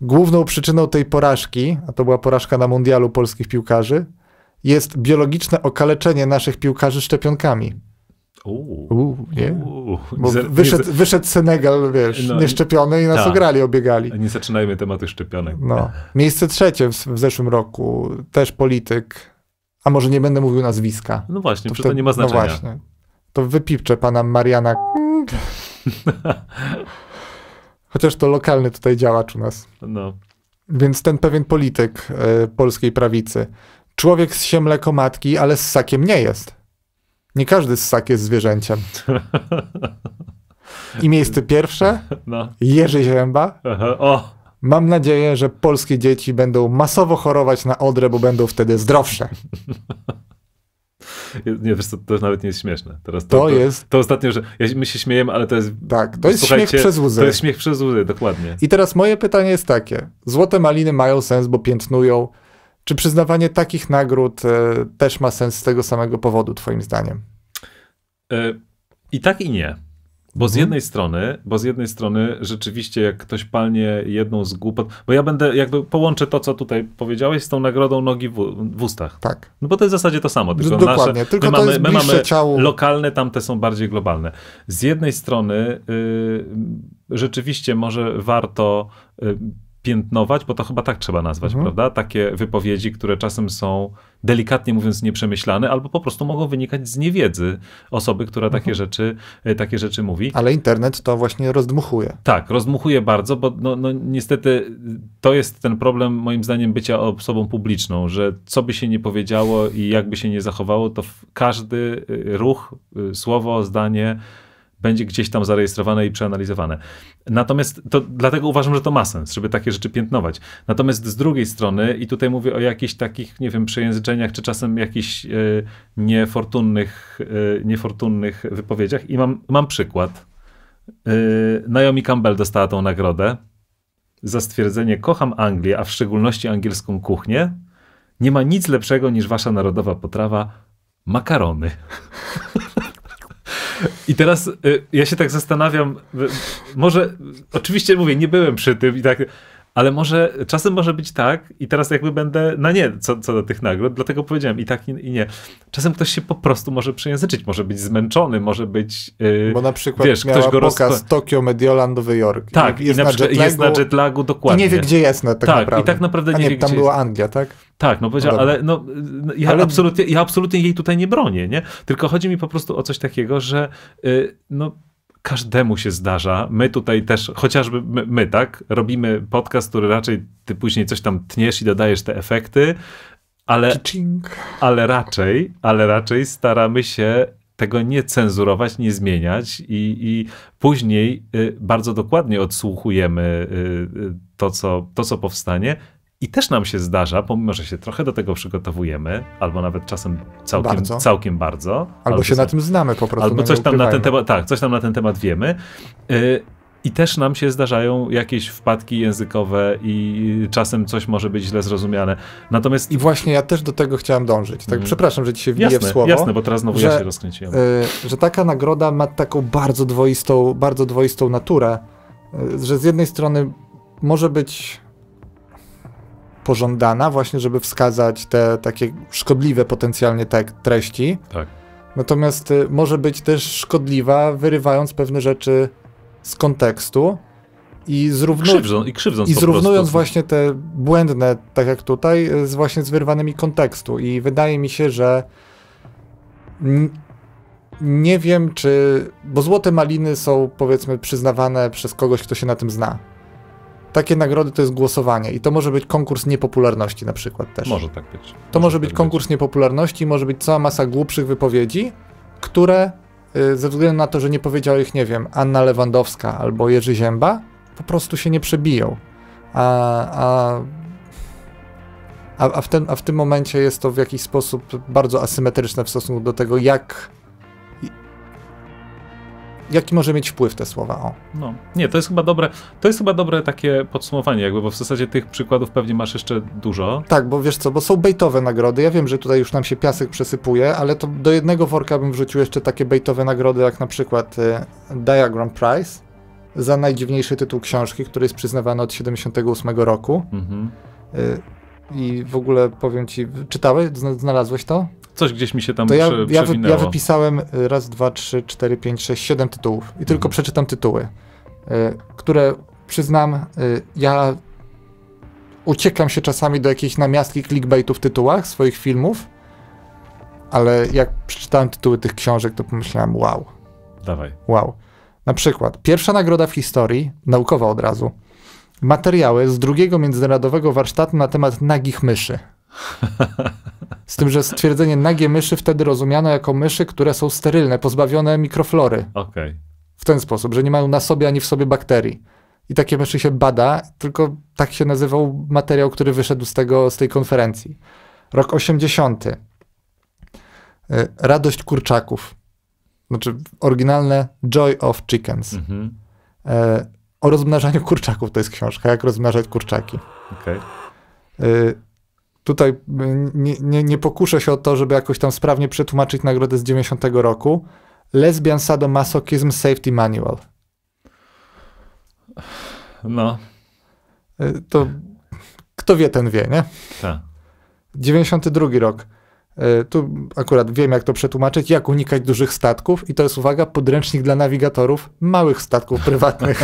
Główną przyczyną tej porażki, a to była porażka na mundialu polskich piłkarzy, jest biologiczne okaleczenie naszych piłkarzy szczepionkami. Nie? Bo wyszedł Senegal, wiesz, no, nieszczepiony i nas ograli, obiegali. Nie zaczynajmy tematu szczepionek. No. Miejsce 3 w zeszłym roku, też polityk. A może nie będę mówił nazwiska. No właśnie, to nie ma znaczenia. No właśnie. To wypipczę pana Mariana. Chociaż to lokalny tutaj działacz u nas. No. Więc ten pewien polityk polskiej prawicy. Człowiek zsie mleko matki, ale ssakiem nie jest. Nie każdy ssak jest zwierzęciem. I miejsce 1. No. Jerzy Ziemba. Mam nadzieję, że polskie dzieci będą masowo chorować na odrę, bo będą wtedy zdrowsze. Nie, wiesz co, to już nawet nie jest śmieszne. Teraz to jest... To ostatnio, że my się śmiejemy, ale to jest... Tak, to jest śmiech przez łzy. To jest śmiech przez łzy, dokładnie. I teraz moje pytanie jest takie. Złote maliny mają sens, bo piętnują. Czy przyznawanie takich nagród też ma sens z tego samego powodu, twoim zdaniem? I tak, i nie. Bo z jednej strony rzeczywiście, jak ktoś palnie jedną z głupot, bo ja będę jakby połączę to, co tutaj powiedziałeś, z tą nagrodą nogi w ustach. Tak. No bo to jest w zasadzie to samo, tylko dokładnie. Tylko my mamy ciało lokalne, tamte są bardziej globalne. Z jednej strony rzeczywiście może warto piętnować, bo to chyba tak trzeba nazwać, prawda? Takie wypowiedzi, które czasem są, delikatnie mówiąc, nieprzemyślane, albo po prostu mogą wynikać z niewiedzy osoby, która takie rzeczy mówi. Ale internet to właśnie rozdmuchuje. Tak, rozdmuchuje bardzo, bo no, niestety to jest ten problem, moim zdaniem, bycia osobą publiczną, że co by się nie powiedziało i jakby się nie zachowało, to każdy ruch, słowo, zdanie będzie gdzieś tam zarejestrowane i przeanalizowane. Natomiast dlatego uważam, że to ma sens, żeby takie rzeczy piętnować. Natomiast z drugiej strony, i tutaj mówię o jakichś takich, nie wiem, przejęzyczeniach, czy czasem jakichś niefortunnych wypowiedziach. I mam przykład. Naomi Campbell dostała tą nagrodę za stwierdzenie: kocham Anglię, a w szczególności angielską kuchnię. Nie ma nic lepszego niż wasza narodowa potrawa, makarony. I teraz ja się tak zastanawiam, może, oczywiście mówię, nie byłem przy tym i tak, ale może, czasem może być tak i teraz jakby będę na nie co do tych nagród, dlatego powiedziałem i tak i nie. Czasem ktoś się po prostu może przejęzyczyć, może być zmęczony, może być... Bo na przykład wiesz, miała ktoś pokaz Tokio, Mediolan, Nowy Jork. Tak, jest na jetlagu, dokładnie. I nie wie, gdzie jest tak naprawdę. I tak naprawdę nie wie, gdzie tam była Anglia, tak? Tak, no powiedział, ale no, ja absolutnie jej tutaj nie bronię, nie? Tylko chodzi mi po prostu o coś takiego, że no, każdemu się zdarza. My tutaj też, chociażby my, tak? Robimy podcast, który raczej ty później coś tam tniesz i dodajesz te efekty, ale raczej staramy się tego nie cenzurować, nie zmieniać i później bardzo dokładnie odsłuchujemy to, co powstanie. I też nam się zdarza, pomimo że się trochę do tego przygotowujemy, albo nawet czasem całkiem bardzo. Albo się na tym znamy po prostu. Albo coś tam na ten temat, tak, coś tam na ten temat wiemy. I też nam się zdarzają jakieś wpadki językowe i czasem coś może być źle zrozumiane. Natomiast... I właśnie ja też do tego chciałem dążyć. Tak, przepraszam, że ci się wbiję w słowo. Jasne, bo teraz znowu ja się rozkręciłem. Że taka nagroda ma taką bardzo dwoistą naturę, że z jednej strony może być... pożądana, właśnie żeby wskazać te takie szkodliwe potencjalnie treści. Tak. Natomiast może być też szkodliwa, wyrywając pewne rzeczy z kontekstu i zrównując właśnie te błędne, tak jak tutaj, z wyrwanymi kontekstu. I wydaje mi się, że nie wiem czy, bo złote maliny są powiedzmy przyznawane przez kogoś, kto się na tym zna. Takie nagrody to jest głosowanie i to może być konkurs niepopularności na przykład też. Może tak być. To może być konkurs niepopularności, może być cała masa głupszych wypowiedzi, które ze względu na to, że nie powiedziała ich, nie wiem, Anna Lewandowska albo Jerzy Ziemba, po prostu się nie przebiją. A w tym momencie jest to w jakiś sposób bardzo asymetryczne w stosunku do tego, jaki może mieć wpływ te słowa. O. No. Nie, to jest chyba dobre takie podsumowanie, jakby, bo w zasadzie tych przykładów pewnie masz jeszcze dużo. Tak, bo wiesz co, bo są bejtowe nagrody. Ja wiem, że tutaj już nam się piasek przesypuje, ale to do jednego worka bym wrzucił jeszcze takie bejtowe nagrody, jak na przykład Diagram Prize za najdziwniejszy tytuł książki, który jest przyznawany od 1978 roku. Mhm. I w ogóle powiem ci, czytałeś? Znalazłeś to? Coś gdzieś mi się tam przewinęło. Ja wypisałem raz, dwa, trzy, cztery, pięć, sześć, siedem tytułów i tylko przeczytam tytuły, które przyznam, ja uciekam się czasami do jakiejś namiastki clickbaitu w tytułach swoich filmów, ale jak przeczytałem tytuły tych książek, to pomyślałem wow. Dawaj. Wow. Na przykład pierwsza nagroda w historii, naukowa od razu, materiały z drugiego międzynarodowego warsztatu na temat nagich myszy. Z tym, że stwierdzenie nagie myszy wtedy rozumiano jako myszy, które są sterylne, pozbawione mikroflory. Okay. W ten sposób, że nie mają na sobie ani w sobie bakterii. I takie myszy się bada, tylko tak się nazywał materiał, który wyszedł z tej konferencji. Rok 80. Radość kurczaków. Znaczy oryginalne Joy of Chickens. Mm-hmm. O rozmnażaniu kurczaków to jest książka, jak rozmnażać kurczaki. Okay. Tutaj nie pokuszę się o to, żeby jakoś tam sprawnie przetłumaczyć nagrodę z 90 roku. Lesbian Sadomasochism Safety Manual. No. To kto wie, ten wie, nie? Tak. 92 rok. Tu akurat wiem, jak to przetłumaczyć. Jak unikać dużych statków. I to jest, uwaga, podręcznik dla nawigatorów małych statków prywatnych.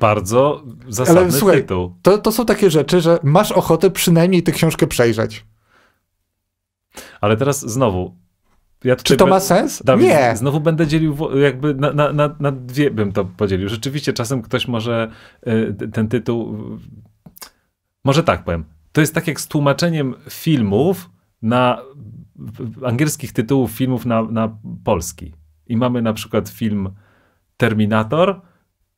Bardzo zasadny tytuł. Ale słuchaj, to są takie rzeczy, że masz ochotę przynajmniej tę książkę przejrzeć. Ale teraz znowu. Czy to ma sens? Dawid, nie. Znowu będę dzielił, jakby na dwie bym to podzielił. Rzeczywiście czasem ktoś może ten tytuł... Może tak powiem. To jest tak jak z tłumaczeniem filmów na angielskich tytułów filmów na polski. I mamy na przykład film Terminator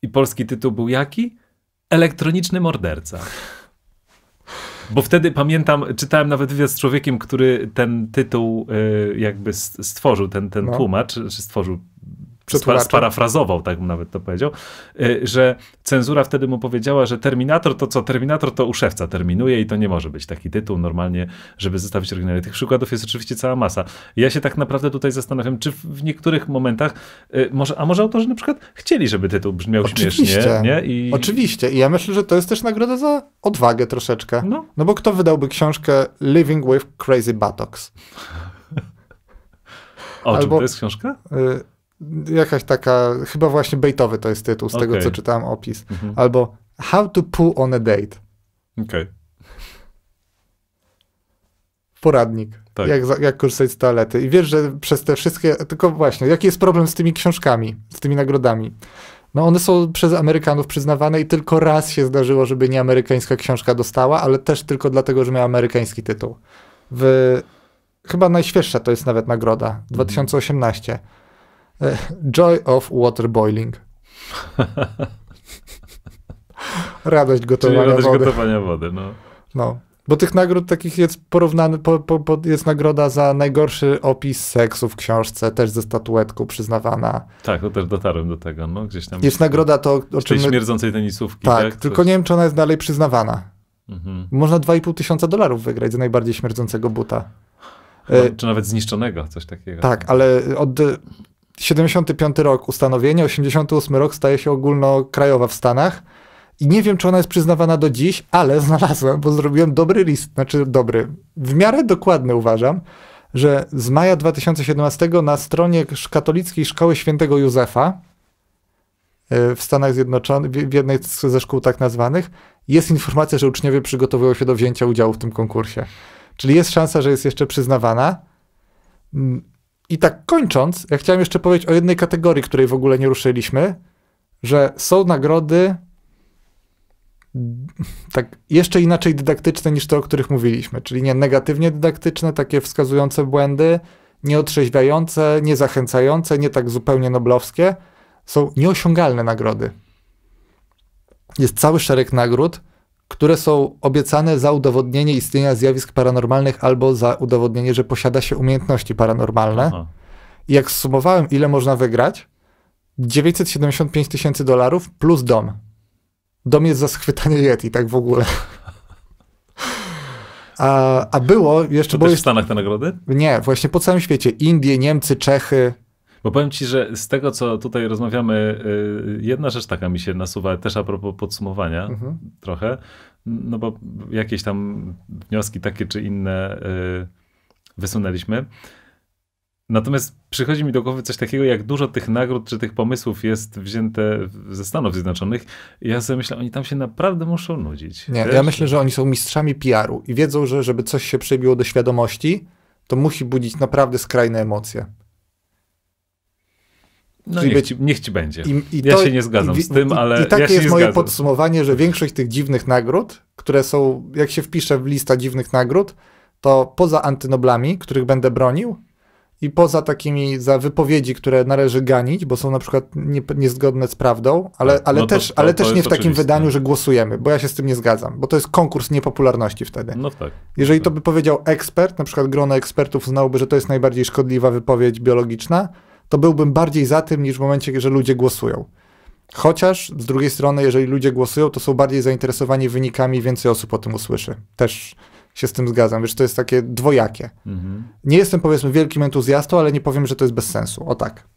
i polski tytuł był jaki? Elektroniczny morderca. Bo wtedy pamiętam, czytałem nawet wywiad z człowiekiem, który ten tytuł jakby stworzył, ten tłumacz, czy stworzył, sparafrazował, tak bym nawet to powiedział, że cenzura wtedy mu powiedziała, że Terminator to co? Terminator to u szewca terminuje i to nie może być taki tytuł normalnie, żeby zostawić oryginalnie. Tych przykładów jest oczywiście cała masa. Ja się tak naprawdę tutaj zastanawiam, czy w niektórych momentach, może autorzy na przykład chcieli, żeby tytuł brzmiał oczywiście śmiesznie. Nie? Oczywiście. I ja myślę, że to jest też nagroda za odwagę troszeczkę. No bo kto wydałby książkę Living with Crazy Buttocks? O czym to jest książka? Jakaś taka, chyba właśnie bejtowy to jest tytuł, z tego co czytałem opis. Albo How to pull on a date. Okay. Poradnik. Tak. Jak korzystać z toalety. I wiesz, że przez te wszystkie, tylko właśnie, jaki jest problem z tymi książkami, z tymi nagrodami? No one są przez Amerykanów przyznawane i tylko raz się zdarzyło, żeby nieamerykańska książka dostała, ale też tylko dlatego, że miała amerykański tytuł. Chyba najświeższa to jest nawet nagroda, 2018. Joy of water boiling. Radość gotowania wody. Radość gotowania wody, no. No. Bo tych nagród takich jest porównany, jest nagroda za najgorszy opis seksu w książce, też ze statuetką przyznawana. Tak, to też dotarłem do tego, no gdzieś tam. Jest nagroda to... Czyli śmierdzącej tenisówki, tak? Tylko nie wiem, czy ona jest dalej przyznawana. Mhm. Można $2500 wygrać za najbardziej śmierdzącego buta. Czy nawet zniszczonego, coś takiego. Tak, ale od... 75 rok ustanowienie, 88 rok staje się ogólnokrajowa w Stanach I nie wiem, czy ona jest przyznawana do dziś, ale znalazłem, bo zrobiłem dobry list, znaczy dobry, w miarę dokładny uważam, że z maja 2017 na stronie Katolickiej Szkoły Świętego Józefa w Stanach Zjednoczonych, w jednej ze szkół tak nazwanych, jest informacja, że uczniowie przygotowują się do wzięcia udziału w tym konkursie. Czyli jest szansa, że jest jeszcze przyznawana. I tak kończąc, ja chciałem jeszcze powiedzieć o jednej kategorii, której w ogóle nie ruszyliśmy, że są nagrody tak jeszcze inaczej dydaktyczne niż te, o których mówiliśmy, czyli nie negatywnie dydaktyczne, takie wskazujące błędy, nieotrzeźwiające, niezachęcające, nie tak zupełnie noblowskie. Są nieosiągalne nagrody. Jest cały szereg nagród, które są obiecane za udowodnienie istnienia zjawisk paranormalnych albo za udowodnienie, że posiada się umiejętności paranormalne. Aha. I jak zsumowałem, ile można wygrać, 975 tysięcy dolarów plus dom. Dom jest za schwytanie Yeti, tak w ogóle. A było jeszcze... Czy też w Stanach te nagrody? Nie, właśnie po całym świecie. Indie, Niemcy, Czechy. Bo powiem ci, że z tego, co tutaj rozmawiamy, jedna rzecz taka mi się nasuwa, też a propos podsumowania trochę, no bo jakieś tam wnioski takie czy inne wysunęliśmy. Natomiast przychodzi mi do głowy coś takiego, jak dużo tych nagród czy tych pomysłów jest wzięte ze Stanów Zjednoczonych. I ja sobie myślę, oni tam się naprawdę muszą nudzić. Nie, wiesz? Ja myślę, że oni są mistrzami PR-u i wiedzą, że żeby coś się przebiło do świadomości, to musi budzić naprawdę skrajne emocje. No niech ci będzie. Ja się nie zgadzam z tym, ale takie jest moje podsumowanie, że większość tych dziwnych nagród, które są, jak się wpisze w listę dziwnych nagród, to poza antynoblami, których będę bronił, i poza takimi za wypowiedzi, które należy ganić, bo są na przykład niezgodne z prawdą, ale też nie w takim wydaniu, że głosujemy, bo ja się z tym nie zgadzam, bo to jest konkurs niepopularności wtedy. No tak. Jeżeli to by powiedział ekspert, na przykład grono ekspertów uznałoby, że to jest najbardziej szkodliwa wypowiedź biologiczna, to byłbym bardziej za tym, niż w momencie, że ludzie głosują. Chociaż z drugiej strony, jeżeli ludzie głosują, to są bardziej zainteresowani wynikami i więcej osób o tym usłyszy. Też się z tym zgadzam, wiesz, to jest takie dwojakie. Nie jestem, powiedzmy, wielkim entuzjastą, ale nie powiem, że to jest bez sensu. O tak.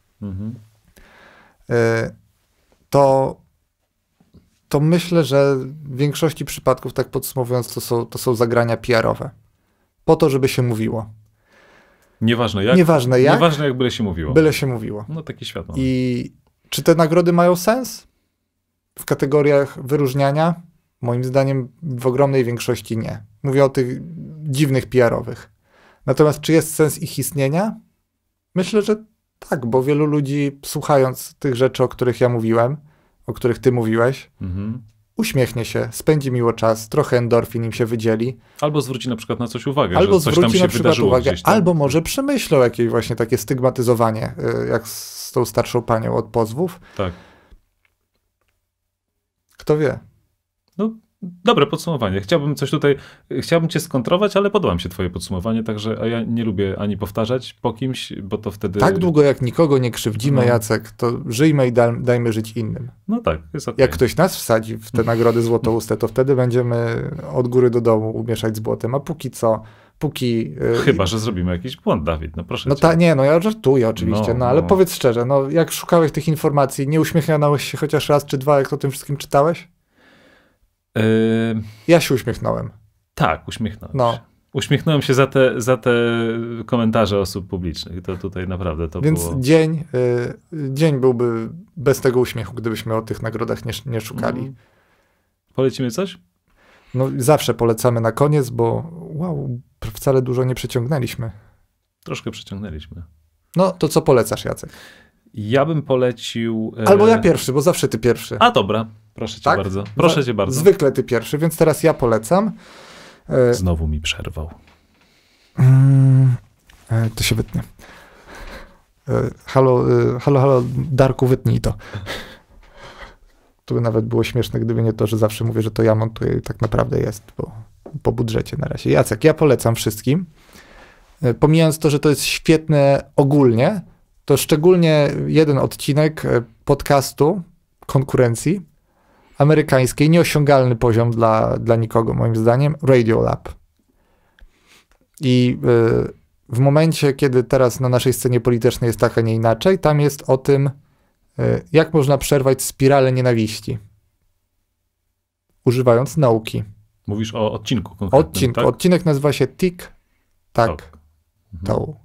To myślę, że w większości przypadków, tak podsumowując, to są zagrania PR-owe. Po to, żeby się mówiło. Nieważne jak. Nieważne jak. Nieważne jak, byle się mówiło. Byle się mówiło. No taki świat. I czy te nagrody mają sens? W kategoriach wyróżniania? Moim zdaniem w ogromnej większości nie. Mówię o tych dziwnych PR-owych. Natomiast czy jest sens ich istnienia? Myślę, że tak, bo wielu ludzi, słuchając tych rzeczy, o których ja mówiłem, o których ty mówiłeś, uśmiechnie się, spędzi miło czas, trochę endorfin im się wydzieli. Albo zwróci na przykład na coś uwagę, albo że coś tam się wydarzyło gdzieś tam. Albo może przemyślą jakieś właśnie takie stygmatyzowanie, jak z tą starszą panią od pozwów. Tak. Kto wie? No, dobre podsumowanie. Chciałbym coś tutaj, chciałbym cię skontrować, ale podoba mi się twoje podsumowanie, także a ja nie lubię ani powtarzać po kimś, bo to wtedy... Tak długo, jak nikogo nie krzywdzimy, Jacek, to żyjmy i dajmy żyć innym. No tak, jest okej. Jak ktoś nas wsadzi w te nagrody złotoustę, to wtedy będziemy od góry do dołu umieszać z błotem, a póki co... Chyba że zrobimy jakiś błąd, Dawid, no proszę cię. Nie, no ja żartuję oczywiście, ale powiedz szczerze, no jak szukałeś tych informacji, nie uśmiechnąłeś się chociaż raz czy dwa, jak o tym wszystkim czytałeś? Ja się uśmiechnąłem. Tak, uśmiechnąłem się. Uśmiechnąłem się za te komentarze osób publicznych. To tutaj naprawdę to było... Więc dzień byłby bez tego uśmiechu, gdybyśmy o tych nagrodach nie szukali. Polecimy coś? No zawsze polecamy na koniec, bo wow, wcale dużo nie przeciągnęliśmy. Troszkę przeciągnęliśmy. No to co polecasz, Jacek? Ja bym polecił... Albo ja pierwszy, bo zawsze ty pierwszy. A dobra, proszę cię bardzo. Proszę cię bardzo. Zwykle ty pierwszy, więc teraz ja polecam. Znowu mi przerwał. To się wytnie. Halo, Darku, wytnij to. To by nawet było śmieszne, gdyby nie to, że zawsze mówię, że to ja montuję i tak naprawdę jest po budżecie na razie. Jacek, ja polecam wszystkim. Pomijając to, że to jest świetne ogólnie, to szczególnie jeden odcinek podcastu konkurencji amerykańskiej, nieosiągalny poziom dla nikogo moim zdaniem, Radiolab. I w momencie, kiedy teraz na naszej scenie politycznej jest tak, a nie inaczej, tam jest o tym, jak można przerwać spiralę nienawiści. używając nauki. Mówisz o odcinku konkretnym, tak? Odcinek nazywa się Tik, Tak, Tau.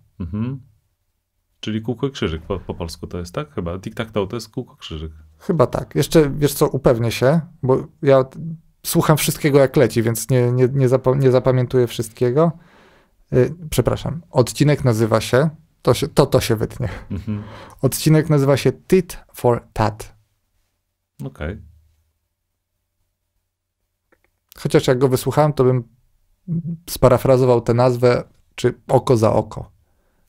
Czyli kółko i krzyżyk po polsku to jest, tak? Chyba Tik, Tak, Tau to jest kółko krzyżyk. Chyba tak. Jeszcze, wiesz co, upewnię się, bo ja słucham wszystkiego jak leci, więc nie zapamiętuję wszystkiego. Przepraszam. Odcinek nazywa się, to się wytnie. Odcinek nazywa się Tit for Tat. Okej. Chociaż jak go wysłuchałem, to bym sparafrazował tę nazwę, czy oko za oko.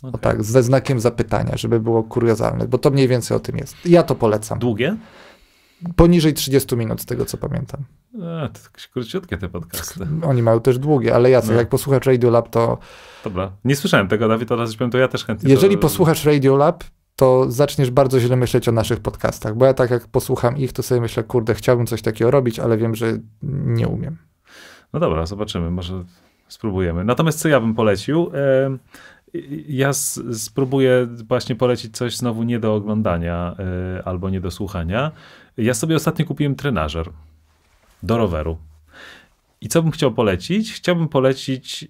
Okay. O tak, ze znakiem zapytania, żeby było kuriozalne, bo to mniej więcej o tym jest. Ja to polecam. Długie? Poniżej 30 minut, z tego co pamiętam. A, to jakieś króciutkie te podcasty. Oni mają też długie, ale ja co, jak posłuchasz Radiolab, to... Dobra, nie słyszałem tego, Dawid, teraz powiem, to ja też chętnie... Jeżeli posłuchasz Radiolab, to zaczniesz bardzo źle myśleć o naszych podcastach, bo ja tak jak posłucham ich, to sobie myślę, kurde, chciałbym coś takiego robić, ale wiem, że nie umiem. No dobra, zobaczymy, może spróbujemy. Natomiast co ja bym polecił? Ja spróbuję właśnie polecić coś znowu nie do oglądania albo nie do słuchania. Ja sobie ostatnio kupiłem trenażer do roweru. I co bym chciał polecić? Chciałbym polecić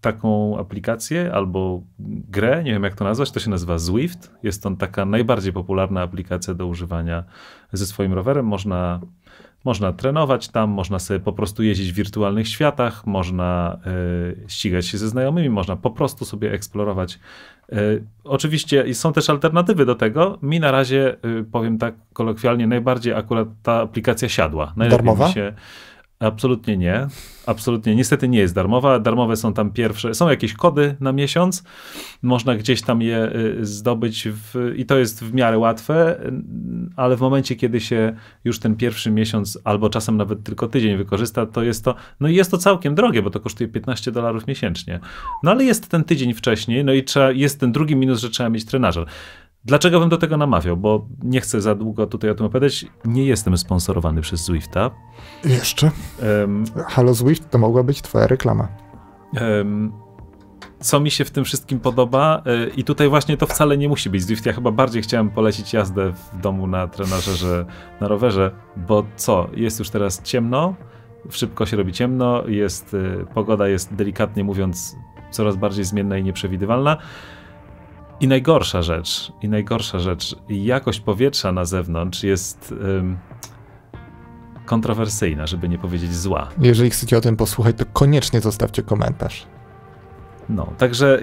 taką aplikację albo grę, nie wiem jak to nazwać, to się nazywa Zwift. Jest to taka najbardziej popularna aplikacja do używania ze swoim rowerem. Można trenować tam, można sobie po prostu jeździć w wirtualnych światach, można ścigać się ze znajomymi, można po prostu sobie eksplorować. Oczywiście są też alternatywy do tego. Mi na razie, powiem tak kolokwialnie, najbardziej akurat ta aplikacja siadła. Darmowa? Absolutnie nie. Absolutnie. Niestety nie jest darmowa. Darmowe są tam pierwsze. Są jakieś kody na miesiąc. Można gdzieś tam je zdobyć i to jest w miarę łatwe, ale w momencie, kiedy się już ten pierwszy miesiąc albo czasem nawet tylko tydzień wykorzysta, to jest to, no i jest to całkiem drogie, bo to kosztuje $15 miesięcznie. No ale jest ten tydzień wcześniej, no i jest ten drugi minus, że trzeba mieć trenażer. Dlaczego bym do tego namawiał? Bo nie chcę za długo tutaj o tym opowiadać. Nie jestem sponsorowany przez Zwifta. Jeszcze? Halo Zwift, to mogła być twoja reklama. Co mi się w tym wszystkim podoba i tutaj właśnie to wcale nie musi być Zwift. Ja chyba bardziej chciałem polecić jazdę w domu na trenażerze, na rowerze, bo co? Jest już teraz ciemno, szybko się robi ciemno, pogoda jest delikatnie mówiąc coraz bardziej zmienna i nieprzewidywalna. I najgorsza rzecz, jakość powietrza na zewnątrz jest kontrowersyjna, żeby nie powiedzieć zła. Jeżeli chcecie o tym posłuchać, to koniecznie zostawcie komentarz. No, także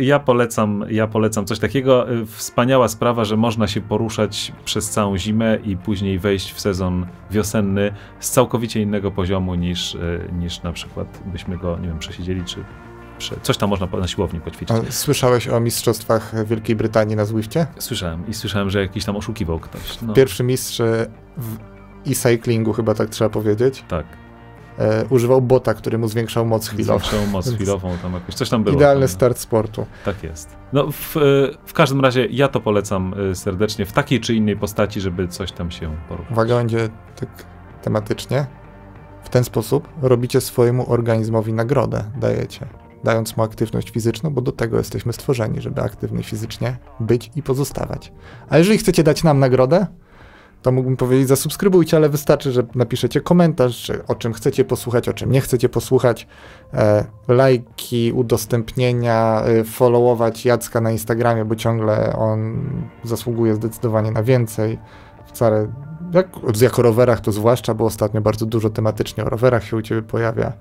ja polecam coś takiego. Wspaniała sprawa, że można się poruszać przez całą zimę i później wejść w sezon wiosenny z całkowicie innego poziomu niż na przykład byśmy go, nie wiem, przesiedzieli czy... Coś tam można na siłowni poćwiczyć. Słyszałeś o mistrzostwach Wielkiej Brytanii na Zwifcie? Słyszałem i słyszałem, że jakiś tam oszukiwał ktoś. No. Pierwszy mistrz w e-cyclingu, chyba tak trzeba powiedzieć. Tak. Używał bota, który mu zwiększał moc chwilową. Zwiększał moc chwilową, tam jakoś coś tam było. Idealny start sportu. Tak jest. No w każdym razie ja to polecam serdecznie w takiej czy innej postaci, żeby coś tam się porównać. Uwaga, będzie tak tematycznie. W ten sposób robicie swojemu organizmowi nagrodę, dając mu aktywność fizyczną, bo do tego jesteśmy stworzeni, żeby aktywni fizycznie być i pozostawać. A jeżeli chcecie dać nam nagrodę, to mógłbym powiedzieć zasubskrybujcie, ale wystarczy, że napiszecie komentarz, czy o czym chcecie posłuchać, o czym nie chcecie posłuchać, lajki, udostępnienia, followować Jacka na Instagramie, bo ciągle on zasługuje zdecydowanie na więcej. Wcale, jak o rowerach to zwłaszcza, bo ostatnio bardzo dużo tematycznie o rowerach się u ciebie pojawia.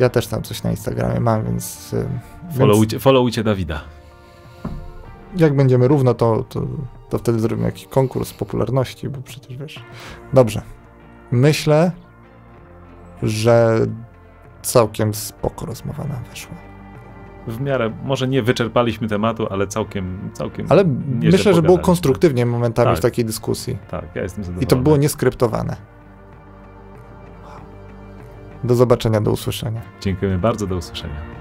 Ja też tam coś na Instagramie mam, więc... Followujcie Dawida. Jak będziemy równo, to wtedy zrobimy jakiś konkurs popularności, bo przecież wiesz... Dobrze. Myślę, że całkiem spoko rozmowa nam wyszła. W miarę, może nie wyczerpaliśmy tematu, ale całkiem... Ale myślę, że było konstruktywnie momentami w takiej dyskusji. Tak, ja jestem zadowolony. I to było nieskryptowane. Do zobaczenia, do usłyszenia. Dziękujemy bardzo, do usłyszenia.